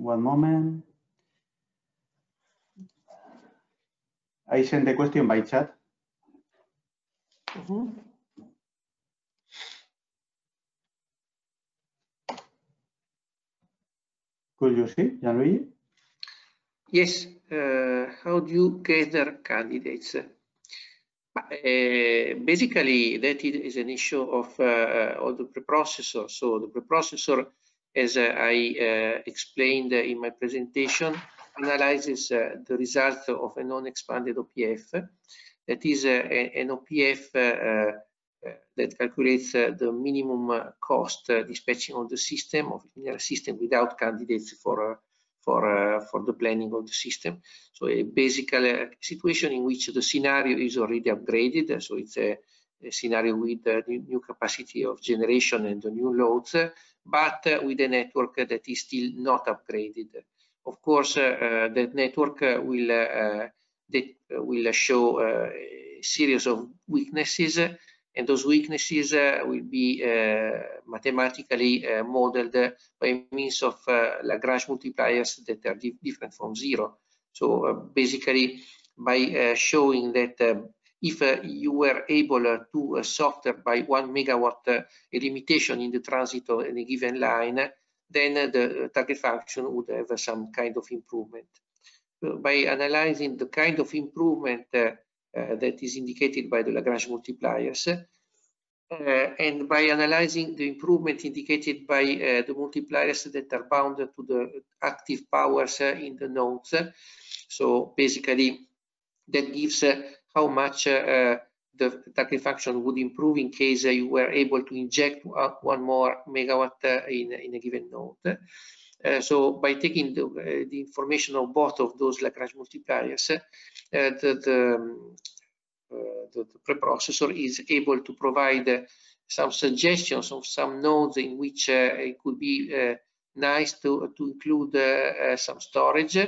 One moment. I send the question by chat. Mm-hmm. Could you see, Gianluigi? Yes. How do you gather candidates? Basically, that is an issue of all the preprocessor. So the preprocessor, as I explained in my presentation, analyzes the results of a non-expanded OPF. That is an OPF that calculates the minimum cost dispatching on the system, of linear system, without candidates for the planning of the system. So a basic situation in which the scenario is already upgraded. So it's a scenario with new capacity of generation and the new loads, but with a network that is still not upgraded. Of course, that network will show a series of weaknesses, and those weaknesses will be mathematically modeled by means of Lagrange multipliers that are different from zero. So basically, by showing that if you were able to soften by 1 megawatt a limitation in the transit of any given line, then the target function would have some kind of improvement. By analyzing the kind of improvement that is indicated by the Lagrange multipliers, and by analyzing the improvement indicated by the multipliers that are bound to the active powers in the nodes. So basically, that gives how much the target function would improve in case you were able to inject 1 more megawatt in a given node. So by taking the information of both of those Lagrange multipliers, the preprocessor is able to provide some suggestions of some nodes in which it could be nice to include some storage,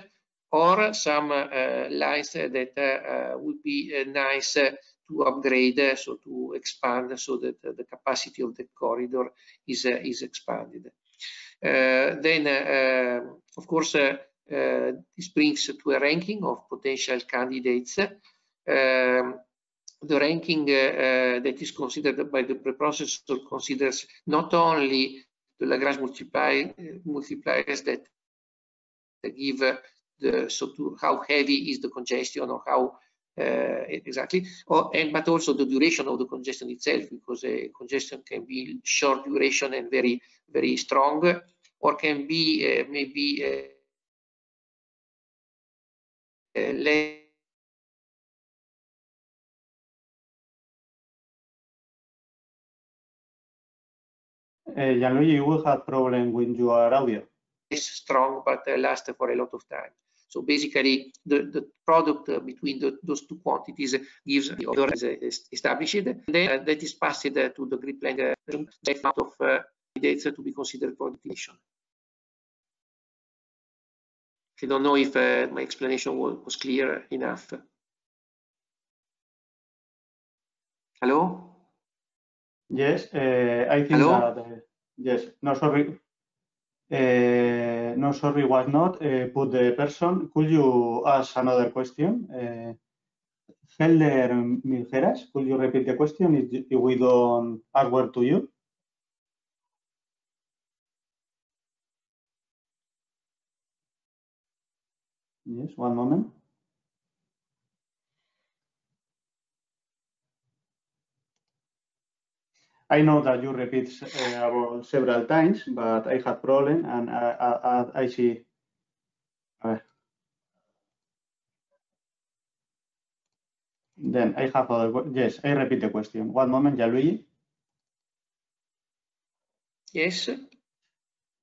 or some lines that would be nice to upgrade, so to expand, so that the capacity of the corridor is expanded. Then, of course, this brings to a ranking of potential candidates. The ranking that is considered by the preprocessor considers not only the Lagrange multipliers that give how heavy is the congestion, or how exactly, but also the duration of the congestion itself, because congestion can be short duration and very, very strong, or can be maybe less. Gianluigi, you will have problem with your audio. It's strong, but lasts for a lot of time. So basically, the product between those two quantities gives the order as established. And then that is passed to the grid planning out of data to be considered for definition. I don't know if my explanation was clear enough. Hello? Yes, I think that, yes, no, sorry. No, sorry, was not. Put the person. Could you ask another question? Helder Miljeras, could you repeat the question if we don't ask word to you? Yes, one moment. I know that you repeat about several times, but I had problem, and I see. Then I have other. Yes, I repeat the question. One moment, Gianluigi. Yes.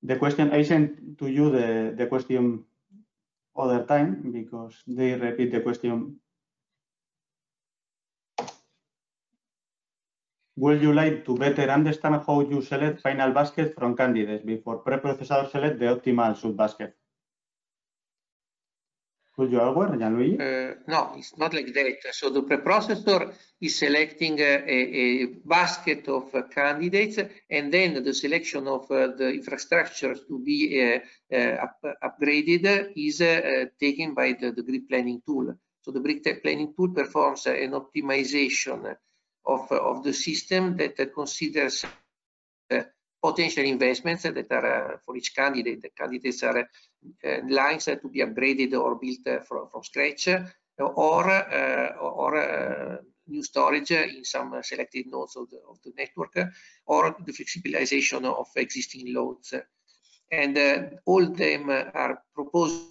The question, I sent to you the question other time because they repeat the question. Would you like to better understand how you select final basket from candidates before preprocessor select the optimal sub-basket? Could you aware, Gianluigi? No, it's not like that. So the preprocessor is selecting a basket of candidates, and then the selection of the infrastructure to be upgraded is taken by the grid planning tool. So the grid planning tool performs an optimization of the system that considers potential investments that are for each candidate. The candidates are lines to be upgraded or built from scratch, or new storage in some selected nodes of the network, or the flexibilization of existing loads. And all of them are proposed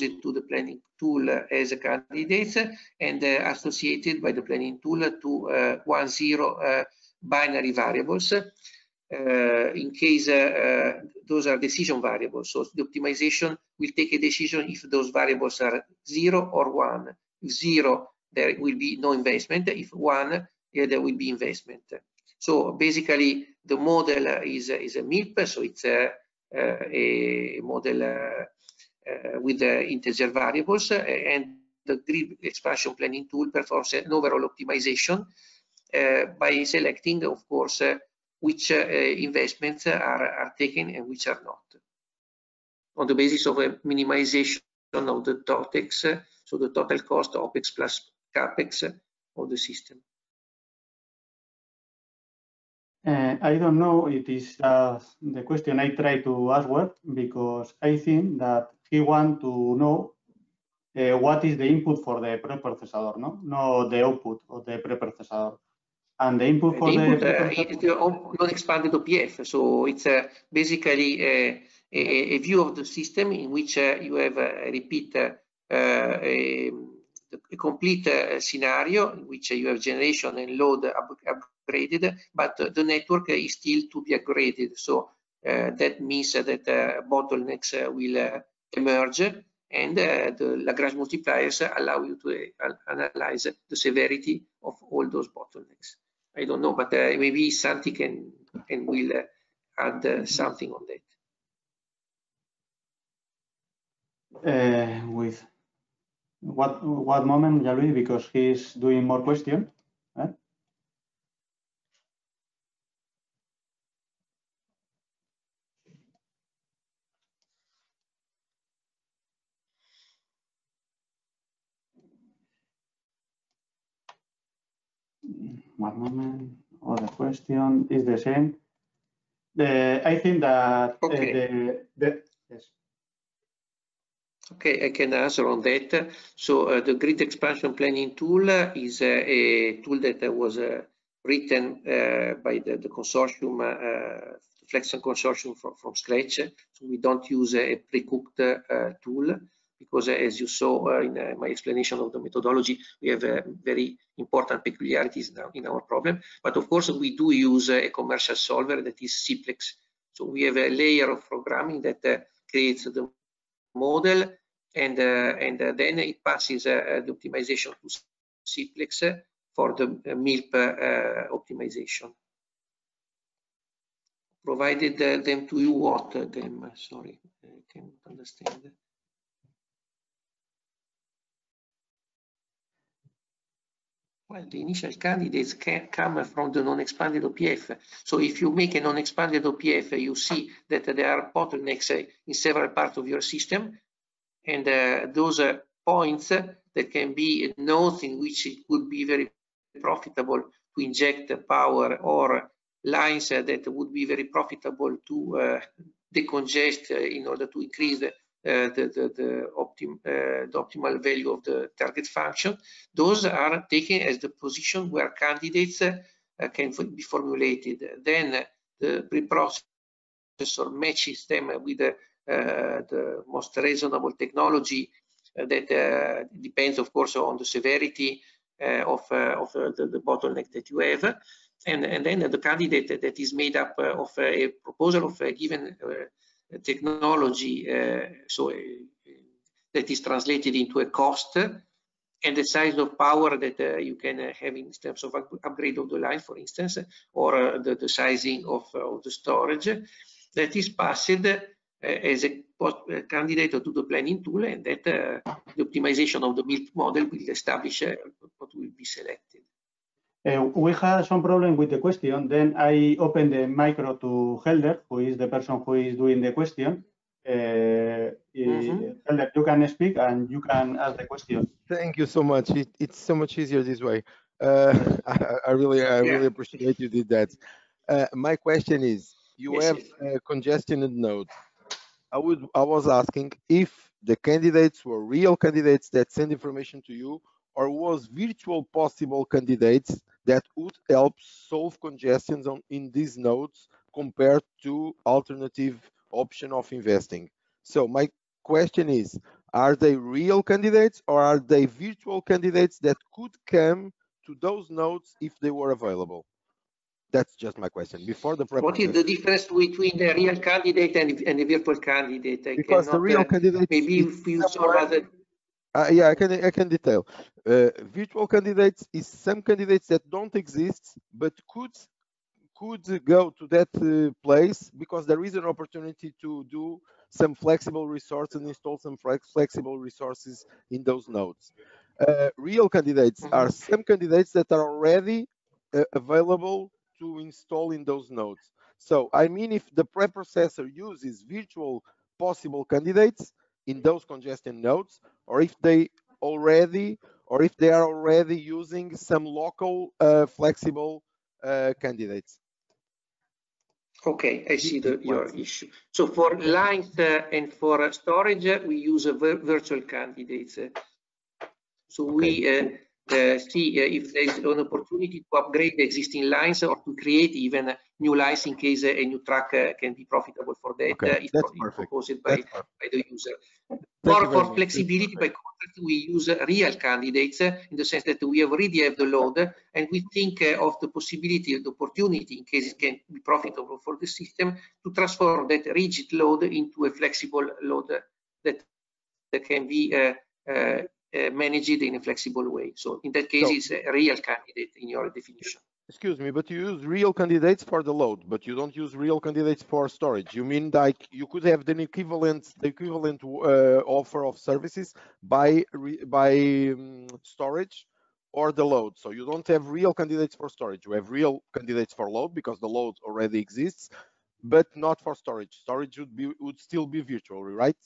to the planning tool as candidates and associated by the planning tool to 10 binary variables. In case those are decision variables, so the optimization will take a decision if those variables are 0 or 1. If 0, there will be no investment. If 1, there will be investment. So basically, the model is a MIP, so it's a model with integer variables, and the grid expansion planning tool performs an overall optimization by selecting, of course, which investments are taken and which are not, on the basis of a minimization of the TOTEX, so the total cost OPEX plus CAPEX of the system. I don't know, it is the question I try to ask what, because I think that he wants to know what is the input for the preprocessor, no the output of the preprocessor. And the input for the non-expanded OPF, so it's basically a view of the system in which you have a complete scenario in which you have generation and load upgraded, but the network is still to be upgraded. So that means that bottlenecks will emerge, and the Lagrange multipliers allow you to analyze the severity of all those bottlenecks. I don't know, but maybe Santi can and will add something on that. With what moment, Gianluigi, because he's doing more questions. Right? One moment. Other question is the same. I think that okay. Yes. Okay, I can answer on that. So the grid expansion planning tool is a tool that was written by the consortium, FlexPlan consortium from scratch. So we don't use a pre-cooked tool, because as you saw in my explanation of the methodology, we have very important peculiarities now in our problem. But of course, we do use a commercial solver that is CPLEX. So we have a layer of programming that creates the model, and then it passes the optimization to CPLEX for the MILP optimization. Provided them to you what? Them, sorry, I can't understand. Well, the initial candidates can come from the non-expanded OPF. So if you make a non-expanded OPF, you see that there are bottlenecks in several parts of your system. And those are points that can be nodes in which it would be very profitable to inject the power, or lines that would be very profitable to decongest in order to increase the optimal value of the target function. Those are taken as the position where candidates can be formulated. Then the preprocessor matches them with the most reasonable technology that depends, of course, on the severity of the bottleneck that you have, and then the candidate that is made up of a proposal of a given technology, so that is translated into a cost and the size of power that you can have in terms of upgrade of the line, for instance, or the sizing of the storage, that is passed as a candidate to the planning tool, and that the optimization of the MILP model will establish what will be selected. We had some problem with the question, then I open the micro to Helder, who is the person who is doing the question. Helder, you can speak and you can ask the question. Thank you so much. It's so much easier this way. I really appreciate you did that. My question is, you have congested nodes. I was asking if the candidates were real candidates that send information to you, or was virtual possible candidates that would help solve congestions in these nodes compared to alternative option of investing. So my question is, are they real candidates or are they virtual candidates that could come to those nodes if they were available? That's just my question. Before the what is the difference between the real candidate and the virtual candidate? Because the real candidate, maybe if you saw other. Yeah, I can detail. Virtual candidates is some candidates that don't exist but could go to that place because there is an opportunity to do some flexible resources and install some flexible resources in those nodes. Real candidates are some candidates that are already available to install in those nodes. So I mean, if the preprocessor uses virtual possible candidates in those congested nodes, or if they are already using some local flexible candidates. Okay, I see your issue. So for lines and for storage, we use virtual candidates. So we see if there is an opportunity to upgrade the existing lines or to create even new lines in case a new track can be profitable for that. Okay, if that's proposed by the user. For flexibility, by contrast, we use real candidates in the sense that we already have the load and we think of the possibility, the opportunity, in case it can be profitable for the system, to transform that rigid load into a flexible load that can be manage it in a flexible way. So in that case, it's a real candidate in your definition. Excuse me, but you use real candidates for the load, but you don't use real candidates for storage. You mean like you could have the equivalent offer of services by storage or the load. So you don't have real candidates for storage. You have real candidates for load because the load already exists, but not for storage. Storage would still be virtual, right?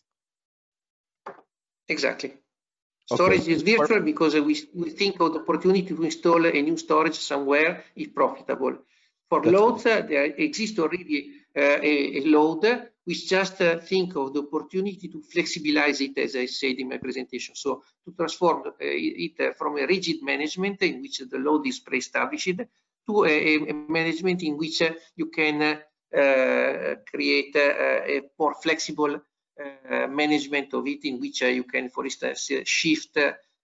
Exactly. Storage is virtual because we think of the opportunity to install a new storage somewhere if profitable. For loads, there exists already a load. We just think of the opportunity to flexibilize it, as I said in my presentation. So to transform it from a rigid management in which the load is pre-established to a management in which you can create a more flexible management of it, in which you can, for instance, shift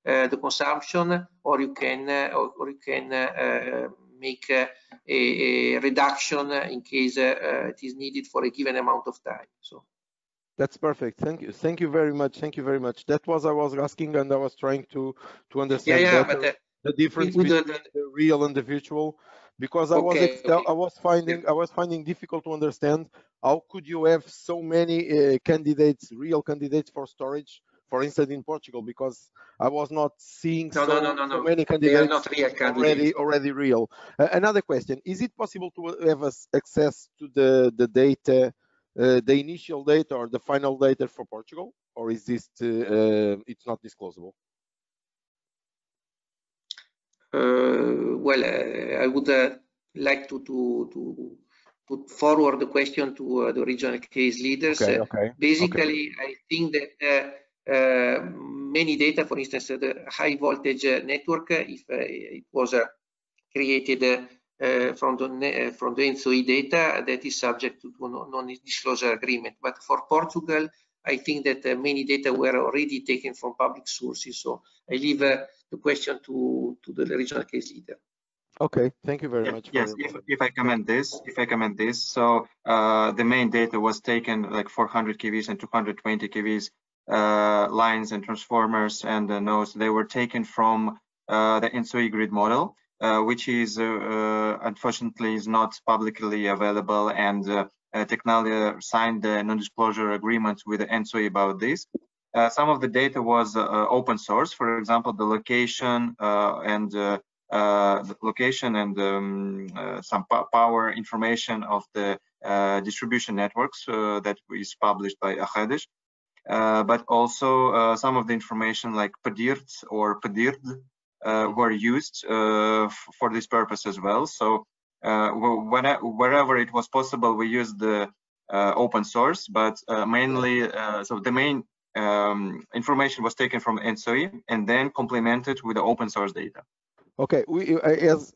the consumption, or you can make a reduction in case it is needed for a given amount of time. So that's perfect. Thank you very much. That was I was asking, and I was trying to understand the difference between the real and the virtual, because I was finding difficult to understand how could you have so many candidates, real candidates for storage, for instance, in Portugal, because I was not seeing so many candidates, not real candidates. Already real. Another question, is it possible to have access to the data, the initial data or the final data for Portugal, or is this, it's not disclosable? I would like to forward the question to the regional case leaders. I think that many data, for instance, the high voltage network, if it was created from the ENTSO-E data, that is subject to non-disclosure agreement. But for Portugal, I think that many data were already taken from public sources, so I leave the question to the regional case leader. Okay, thank you very much. Yes, if I comment this, so the main data was taken, like 400 kVs and 220 kVs lines and transformers and nodes. They were taken from the ENTSO-E grid model, which is unfortunately is not publicly available, and Tecnalia signed a non-disclosure agreement with ENTSO-E about this. Some of the data was open source, for example, the location and some power information of the distribution networks that is published by Akhadish, but also some of the information like PDIRT or PDIRD were used for this purpose as well. So wherever it was possible, we used the open source, but mainly, so the main information was taken from ENTSO-E and then complemented with the open source data. Okay, we, as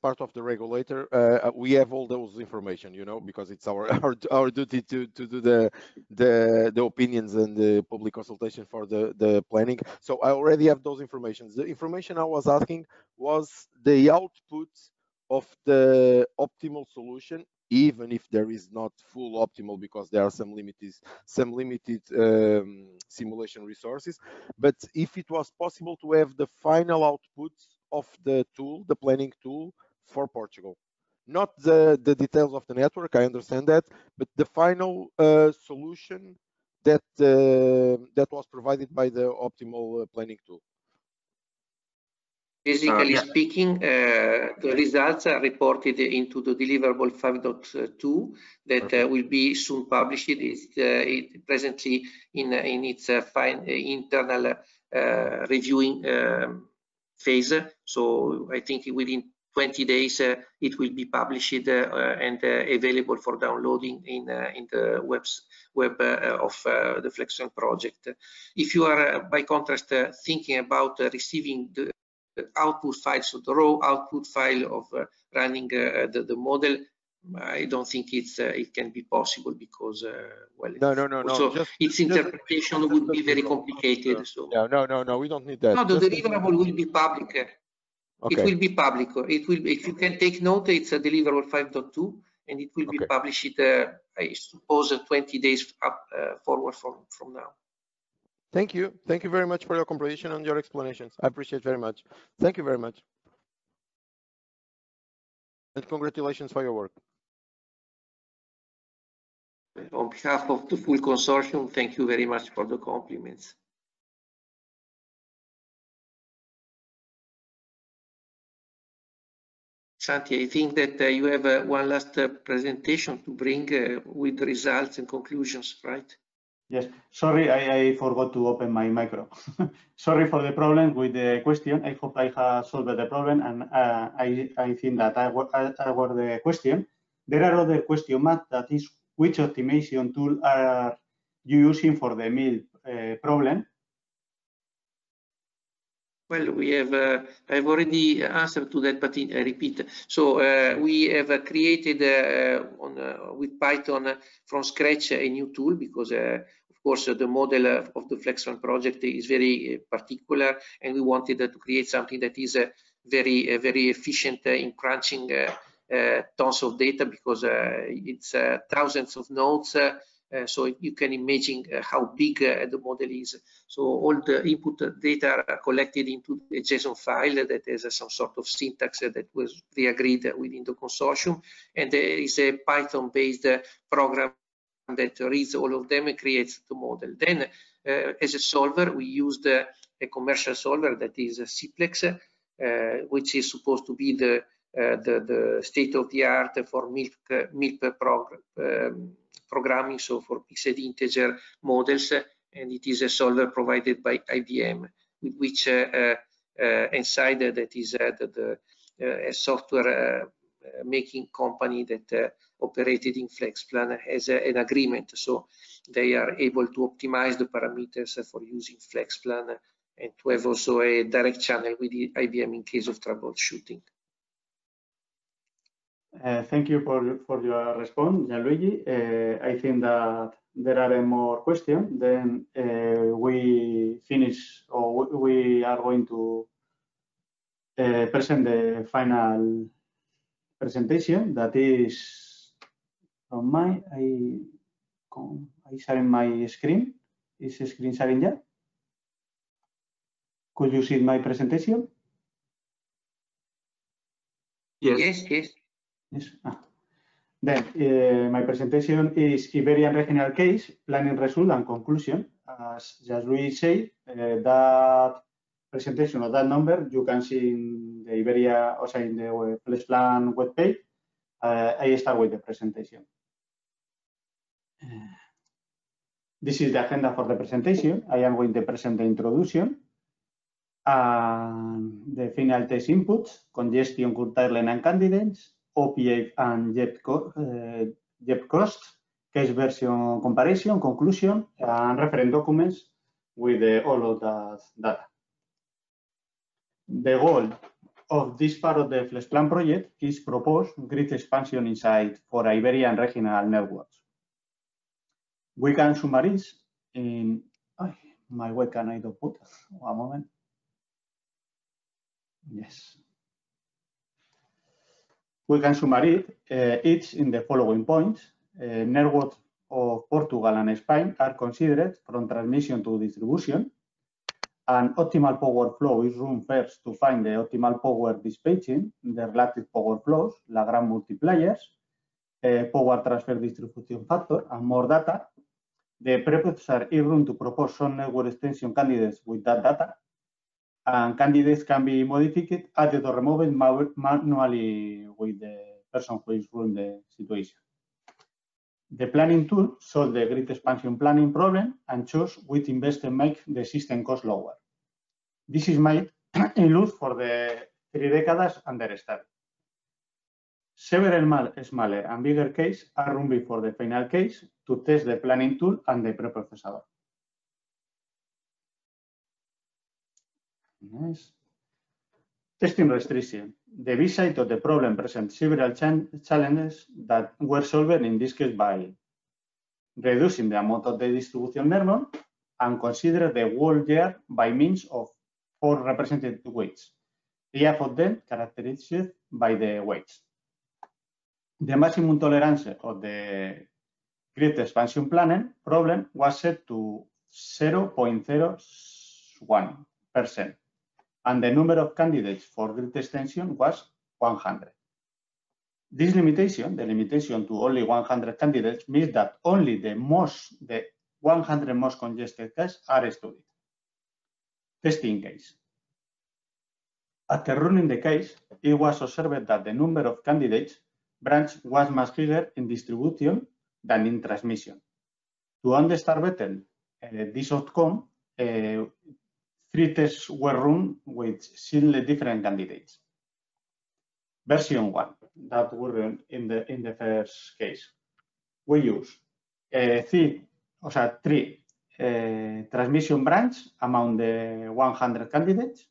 part of the regulator, we have all those information, you know, because it's our duty to do the opinions and the public consultation for the planning. So I already have those informations. The information I was asking was the output of the optimal solution, even if there is not full optimal, because there are some limited simulation resources. But if it was possible to have the final outputs of the tool, the planning tool for Portugal, not the details of the network, I understand that, but the final solution that that was provided by the optimal planning tool. Basically speaking, the results are reported into the deliverable 5.2 that will be soon published. It presently in its internal reviewing phase. So I think within 20 days it will be published and available for downloading in the web of the FlexPlan project. If you are, by contrast, thinking about receiving the output file, so the raw output file of running the model, I don't think it's it can be possible because well, no. So its interpretation would be very complicated. So no, we don't need that. No, the deliverable will be public. Okay. It will be public. It will be, if you can take note, it's a deliverable 5.2, and it will be published. I suppose 20 days forward from now. Thank you. Thank you very much for your comprehension and your explanations. I appreciate very much. Thank you very much. And congratulations for your work. On behalf of the full consortium, thank you very much for the compliments. Santi, I think that you have one last presentation to bring with results and conclusions, right? Yes, sorry, I forgot to open my micro. Sorry for the problem with the question. I hope I have solved the problem, and I think that I were the question. There are other question mark, that is, which optimization tool are you using for the MILP problem? Well, we have, I've already answered to that, but I repeat. So we have created with Python from scratch a new tool because, of course, the model of the FlexPlan project is very particular, and we wanted to create something that is very efficient in crunching tons of data because it's thousands of nodes. So you can imagine how big the model is. So all the input data are collected into a JSON file that has some sort of syntax that was pre-agreed within the consortium. And there is a Python-based program that reads all of them and creates the model. Then as a solver, we used a commercial solver that is CPLEX, which is supposed to be the state-of-the-art for MILP programming, so for fixed integer models, and it is a solver provided by IBM, with which inside that is a software making company that operated in FlexPlan has an agreement, so they are able to optimize the parameters for using FlexPlan and to have also a direct channel with IBM in case of troubleshooting. Thank you for your response, Gianluigi. I think that there are more questions. Then we finish, or we are going to present the final presentation. That is from my, I share my screen. Is screen sharing yet? Could you see my presentation? Yes. Yes. Yes. Yes. Ah. Then my presentation is Iberian regional case, planning result and conclusion. As we say, that presentation of that number you can see in the Iberia, also in the FlexPlan webpage. I start with the presentation. This is the agenda for the presentation. I am going to present the introduction, the final test inputs, congestion, curtailment and candidates, OPF and JEP cost, case version comparison, conclusion, and reference documents with all of that data. The goal of this part of the FlexPlan project is propose grid expansion insight for Iberian regional networks. We can summarize in my webcam. I don't put one moment. Yes. We can summarize it in the following points. Networks of Portugal and Spain are considered from transmission to distribution. An optimal power flow is run first to find the optimal power dispatching, the relative power flows, Lagrange multipliers, power transfer distribution factor, and more data. The preprocessor is run to propose some network extension candidates with that data. And candidates can be modified, added or removed manually with the person who is running the situation. The planning tool solves the grid expansion planning problem and shows which investment makes the system cost lower. This is made in loop for the 3 decades under study. Several smaller and bigger cases are run before the final case to test the planning tool and the preprocessor. Nice. Testing restriction. The B side of the problem presents several challenges that were solved in this case by reducing the amount of the distribution network and consider the whole year by means of 4 represented weights, 3 of them characterized by the weights. The maximum tolerance of the grid expansion planning problem was set to 0.01%. And the number of candidates for grid extension was 100. This limitation, the limitation to only 100 candidates, means that only the 100 most congested tests are studied. Testing case. After running the case, it was observed that the number of candidates branch was much bigger in distribution than in transmission. To understand better this outcome, 3 tests were run with slightly different candidates. Version 1 that were run in the first case. We use 3 transmission branches among the 100 candidates.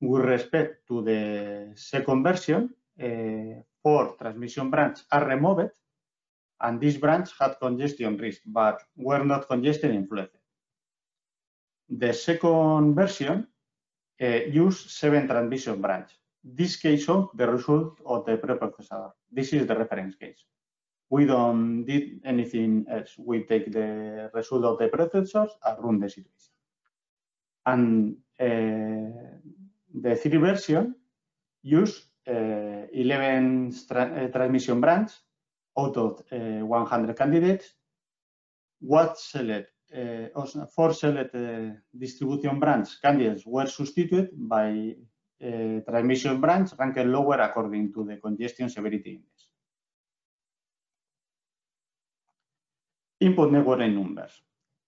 With respect to the second version, 4 transmission branches are removed, and these branches had congestion risk but were not congestion influenced. The second version used 7 transmission branches. This case of the result of the preprocessor. This is the reference case. We don't did anything else. We take the result of the preprocessors and run the situation. And the 3rd version used 11 transmission branches out of 100 candidates. What select? 4 select distribution branch candidates were substituted by transmission branch ranked lower according to the congestion severity index. Input network and numbers.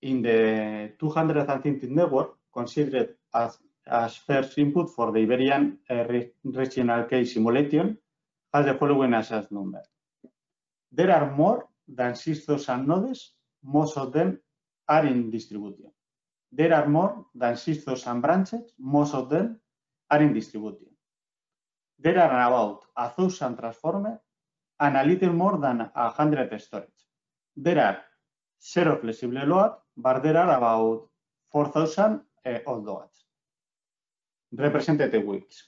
In the 250 network, considered as first input for the Iberian regional case simulation, has the following as number. There are more than 6,000 nodes, most of them are in distribution. There are more than 6,000 branches, most of them are in distribution. There are about 1,000 transformers, and a little more than 100 storage. There are zero flexible load, but there are about 4,000 old loads. Represented weeks.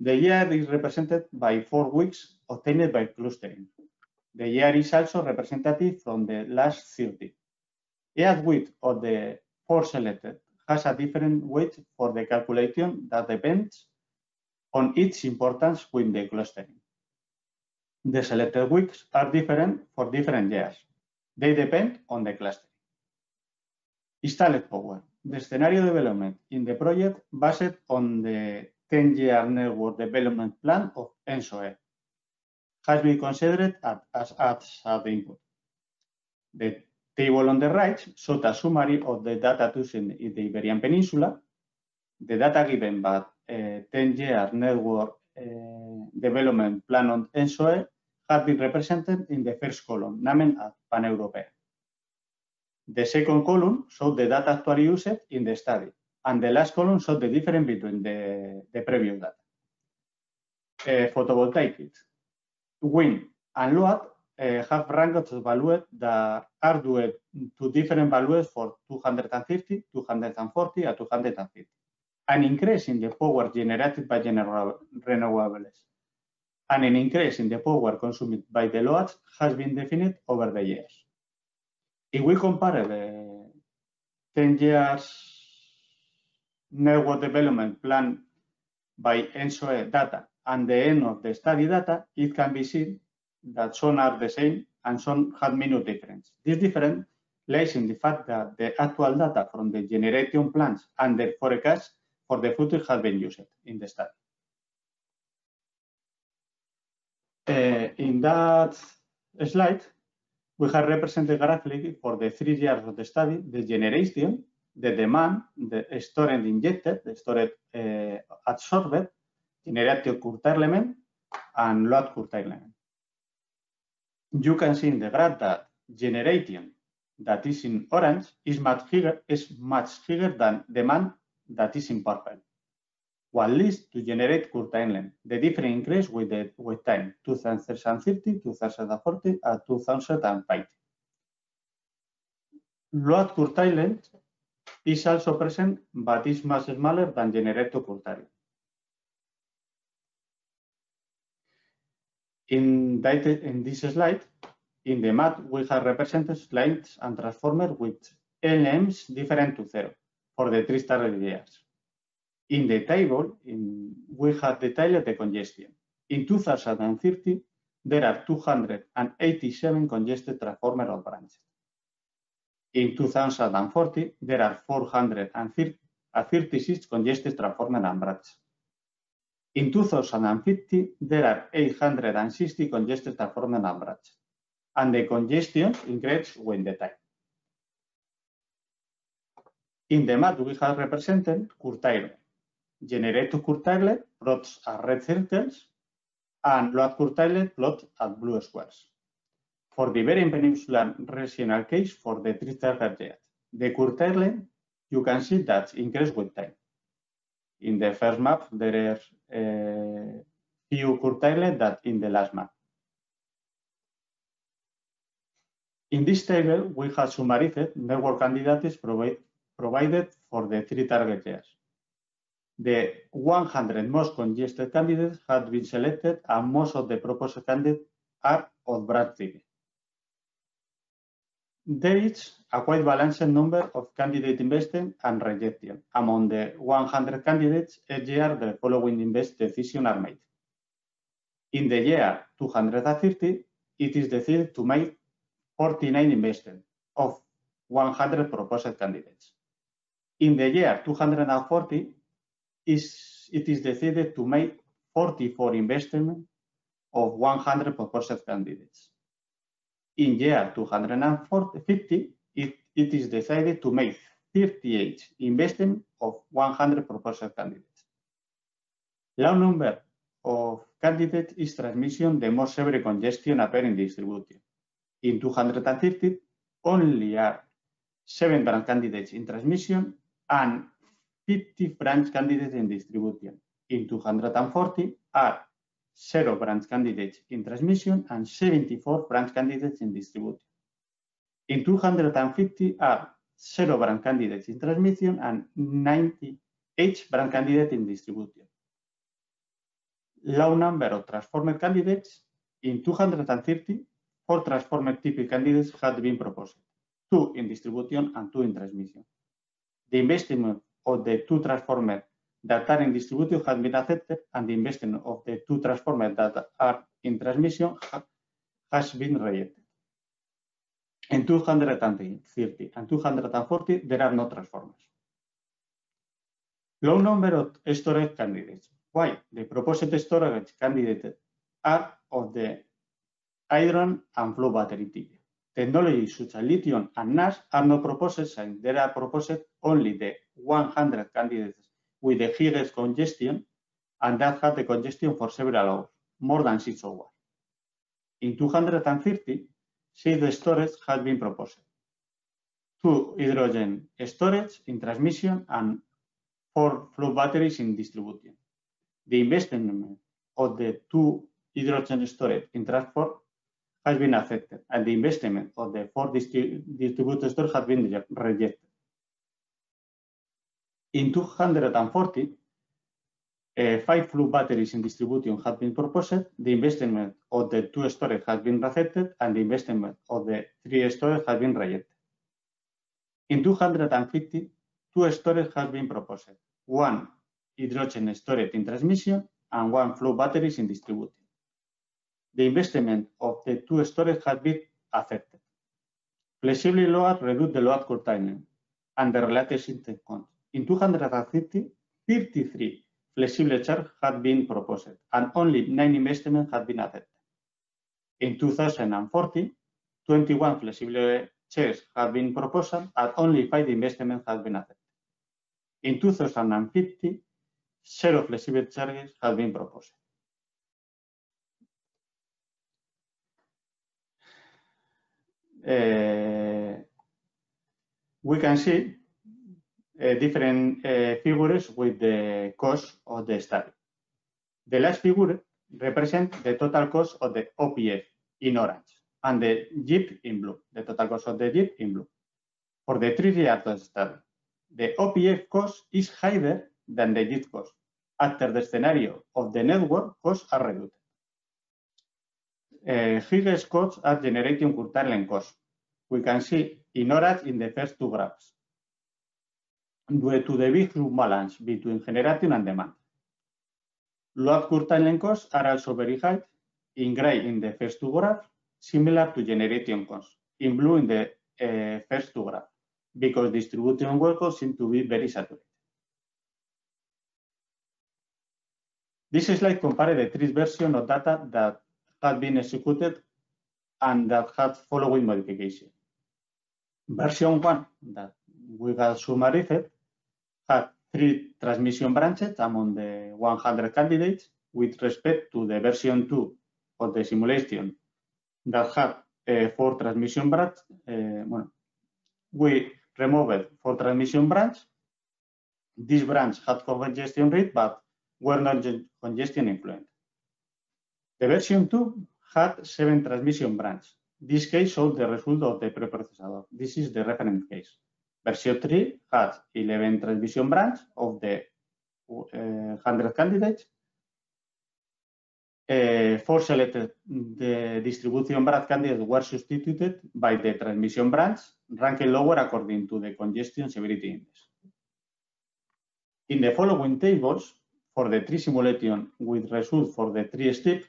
The year is represented by 4 weeks obtained by clustering. The year is also representative from the last 30. Each weight of the four selected has a different weight for the calculation that depends on its importance with the clustering. The selected weeks are different for different years. They depend on the clustering. Installed power. The scenario development in the project based on the 10-year network development plan of ENTSO-E has been considered as the input. The table on the right shows a summary of the data chosen in the Iberian Peninsula. The data given by a 10-year network development plan on ENTSO-E has been represented in the first column, named as Pan-European. The second column shows the data actually used in the study, and the last column shows the difference between the previous data. Photovoltaics, wind and load have ranges valued that are due to different values for 250, 240, and 250. An increase in the power generated by renewables and an increase in the power consumed by the loads has been defined over the years. If we compare the 10 years network development plan by ENTSO-E data and the end of the study data, it can be seen that some are the same and some have minor difference. This difference lies in the fact that the actual data from the generation plans and the forecast for the future has been used in the study. In that slide, we have represented graphically for the 3 years of the study the generation, the demand, the storage injected, the storage absorbed, generated curtailment, and load curtailment. You can see in the graph that generation, that is in orange, is much bigger than demand, that is in purple. What leads to generate curtailment? The difference increase with time, 2050, 2040, and 2050. Load curtailment is also present, but is much smaller than generator curtailment. In this slide, in the map, we have represented lines and transformers with LMs different to zero for the 3 started years. In the table, we have detailed the congestion. In 2030, there are 287 congested transformer or branches. In 2040, there are 436 congested transformer and branches. In 2050, there are 860 congested transformer and branches. And the congestion increases with the time. In the map, we have represented curtailment. Generator curtailment plots are red circles and load curtailment plots are blue squares. For the Iberian Peninsula regional case for the 3 target years, the curtailment you can see that increased with time. In the first map, there are few curtailment that in the last map. In this table, we have summarized network candidates provided for the 3 target years. The 100 most congested candidates have been selected, and most of the proposed candidates are of branch type. There is a quite balanced number of candidate invested and rejected. Among the 100 candidates, each year the following invest decisions are made. In the year 230, it is decided to make 49 investments of 100 proposed candidates. In the year 240, it is decided to make 44 investments of 100 proposed candidates. In year 250, it is decided to make 38 investments of 100 proposed candidates. Low number of candidates is transmission, the most severe congestion appearing in distribution. In 230, only are 7 branch candidates in transmission and 50 branch candidates in distribution. In 240 are 0 branch candidates in transmission and 74 branch candidates in distribution. In 250 are 0 branch candidates in transmission and 98 branch candidates in distribution. Low number of transformer candidates. In 230, 4 transformer TP candidates had been proposed, 2 in distribution and 2 in transmission. The investment of the 2 transformers that are in distribution has been accepted, and the investment of the 2 transformers that are in transmission has been rejected. In 230 and 240, there are no transformers. Low number of storage candidates. Why? The proposed storage candidates are of the hydrogen and flow battery type. Technologies such as lithium and NAS are not proposed, since there are proposed only the 100 candidates with the highest congestion, and that had the congestion for several hours, more than 6 hours. In 230, 6 storage has been proposed, 2 hydrogen storage in transmission and 4 flow batteries in distribution. The investment of the 2 hydrogen storage in transport has been accepted, and the investment of the 4 distributed storage has been rejected. In 240, 5 flow batteries in distribution have been proposed, the investment of the 2 storage has been accepted, and the investment of the 3 storage has been rejected. In 250, 2 storage has been proposed, 1 hydrogen storage in transmission and 1 flow batteries in distribution. The investment of the 2 storage has been accepted. Flexibly load reduce the load curtailment and the related system cost. In 250, 33 flexible charge had been proposed, and only 9 investments had been accepted. In 2040, 21 flexible shares have been proposed, and only 5 investments have been accepted. In 2050, 0 flexible charges have been proposed. We can see different figures with the cost of the study. The last figure represents the total cost of the OPF in orange and the JIP in blue, the total cost of the JIP in blue. For the 3 years of the study, the OPF cost is higher than the JIP cost, after the scenario of the network costs are reduced. Higher costs are generating curtailment costs. We can see in orange in the first 2 graphs, due to the big imbalance between generation and demand. Load curtailment costs are also very high, in gray in the first 2 graphs, similar to generation costs, in blue in the first 2 graphs, because distribution workers seem to be very saturated. This slide compares the 3 versions of data that have been executed and that have following modification. Version 1, that we have summarized, had 3 transmission branches among the 100 candidates. With respect to the version 2 of the simulation that had 4 transmission branches, we removed 4 transmission branches. This branch had congestion rate, but were not congestion influent. The version 2 had 7 transmission branches. This case showed the result of the preprocessor. This is the reference case. Version 3 has 11 transmission branches of the 100 candidates. 4 selected the distribution branch candidates were substituted by the transmission branch, ranked lower according to the congestion severity index. In the following tables, for the 3 simulation with results for the 3 steps,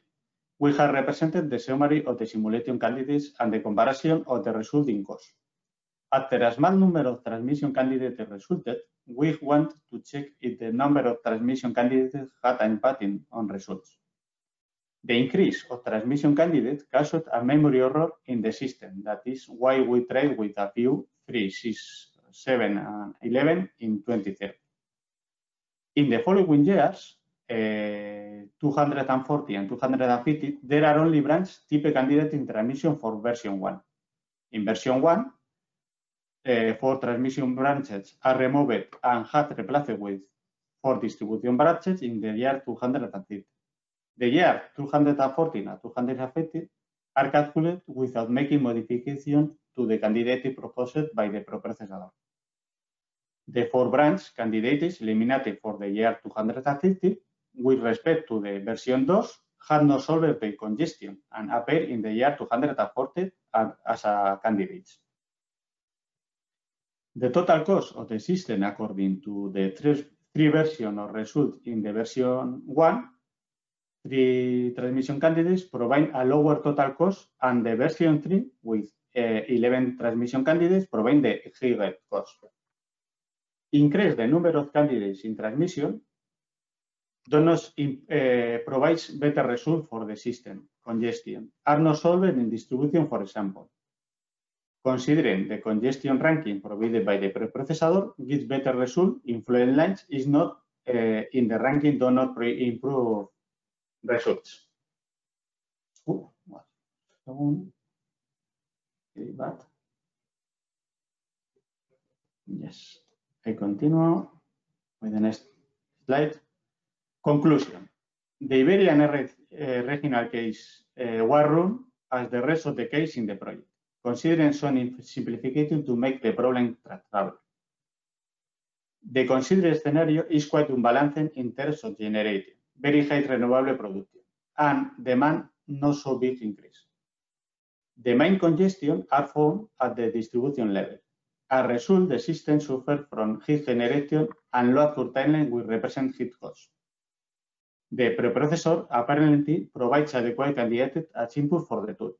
we have represented the summary of the simulation candidates and the comparison of the result in cost. After a small number of transmission candidates resulted, we want to check if the number of transmission candidates had an impact on results. The increase of transmission candidates caused a memory error in the system. That is why we tried with a few 3, 6, 7, and 11 in 2030. In the following years, 240 and 250, there are only branch type candidates in transmission for version 1. In version 1, 4 transmission branches are removed and had replaced with 4 distribution branches in the year 250. The year 214 and 215 are calculated without making modification to the candidate proposed by the processor. The four branch candidates eliminated for the year 230 with respect to the version 2 had no solvent congestion and appear in the year 240 as a candidates. The total cost of the system according to the three version or result in the version 1, the transmission candidates provide a lower total cost, and the version 3 with 11 transmission candidates provide the higher cost. Increase the number of candidates in transmission does provides better result for the system congestion. Are not solved in distribution, for example. Considering the congestion ranking provided by the preprocessor gives better result. Influent lines is not in the ranking, do not improve results. Yes, I continue with the next slide. Conclusion. The Iberian regional case war room as the rest of the case in the project, considering some simplification to make the problem tractable. The considered scenario is quite unbalanced in terms of generating very high renewable production and demand not so big increase. The main congestion are found at the distribution level. As a result, the system suffers from heat generation and load curtailment will represent heat costs. The preprocessor apparently provides adequate candidate as input for the tool.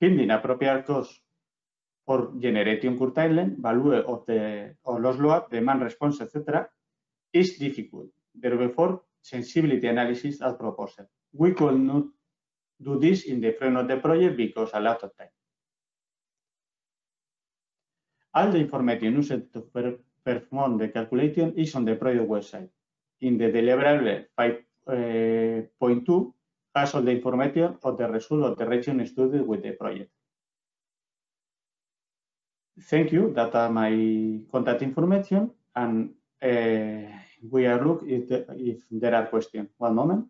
Finding appropriate cost for generating curtailment, value of the loss load, demand response, etc. is difficult. Therefore, sensibility analysis as proposed. We could not do this in the frame of the project because a lot of time. All the information used to perform the calculation is on the project website. In the deliverable 5.2 has all the information of the result of the region study with the project. Thank you. That are my contact information, and we are look if there are questions. One moment.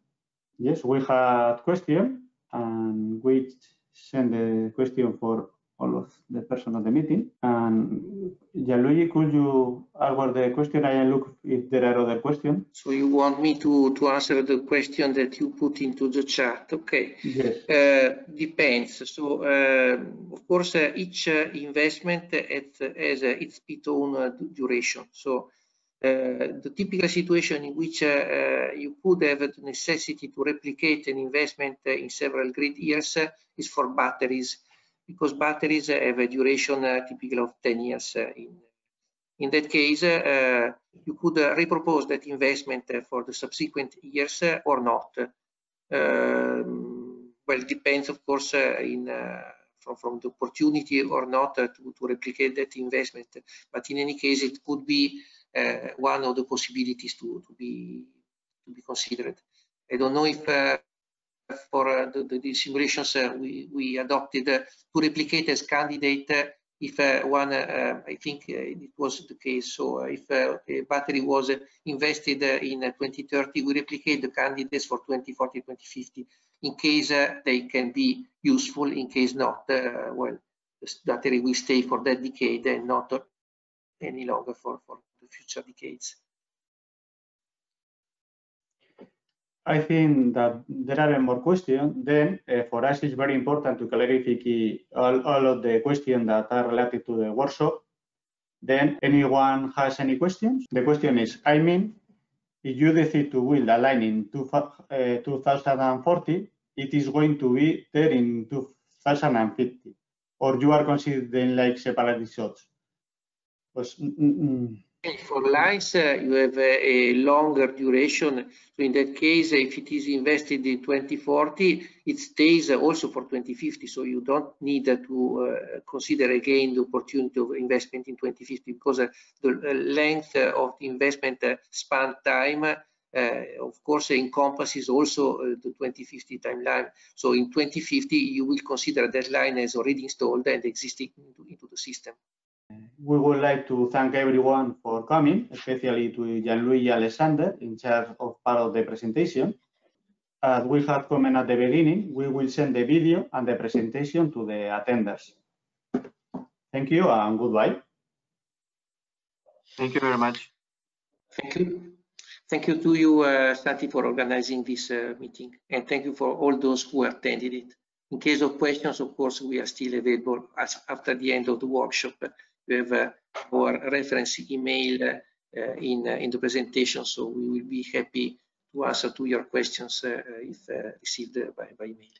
Yes, we had question, and we send the question for all of the person on the meeting. And Gianluigi, could you answer the question? I look if there are other questions. So you want me to answer the question that you put into the chat? Okay. Yes. Depends. So of course, each investment has its own duration. So the typical situation in which you could have the necessity to replicate an investment in several grid years is for batteries, because batteries have a duration typical of 10 years. In that case, you could repropose that investment for the subsequent years or not. Well, it depends, of course, from the opportunity or not to replicate that investment. But in any case, it could be one of the possibilities to be considered. I don't know if for the simulations we adopted to replicate as candidate if one, I think it was the case, so if a battery was invested in 2030, we replicate the candidates for 2040, 2050, in case they can be useful, in case not, well, the battery will stay for that decade and not any longer for the future decades. I think that there are more questions. Then, for us, it's very important to clarify all of the questions that are related to the workshop. Then, anyone has any questions? The question is, I mean, if you decide to build a line in 2040, it is going to be there in 2050, or you are considering like separate shots? Because, for lines, you have a longer duration. So in that case, if it is invested in 2040, it stays also for 2050. So you don't need to consider again the opportunity of investment in 2050, because the length of the investment span time, of course, encompasses also the 2050 timeline. So in 2050, you will consider that line as already installed and existing into the system. We would like to thank everyone for coming, especially to Gianluigi Alexander, in charge of part of the presentation. As we have commented at the beginning, we will send the video and the presentation to the attenders. Thank you and goodbye. Thank you very much. Thank you. Thank you to you, Santi, for organizing this meeting, and thank you for all those who attended it. In case of questions, of course, we are still available as after the end of the workshop. We have our reference email in the presentation, so we will be happy to answer to your questions if received by email.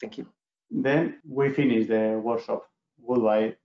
Thank you. Then we finish the workshop. Goodbye.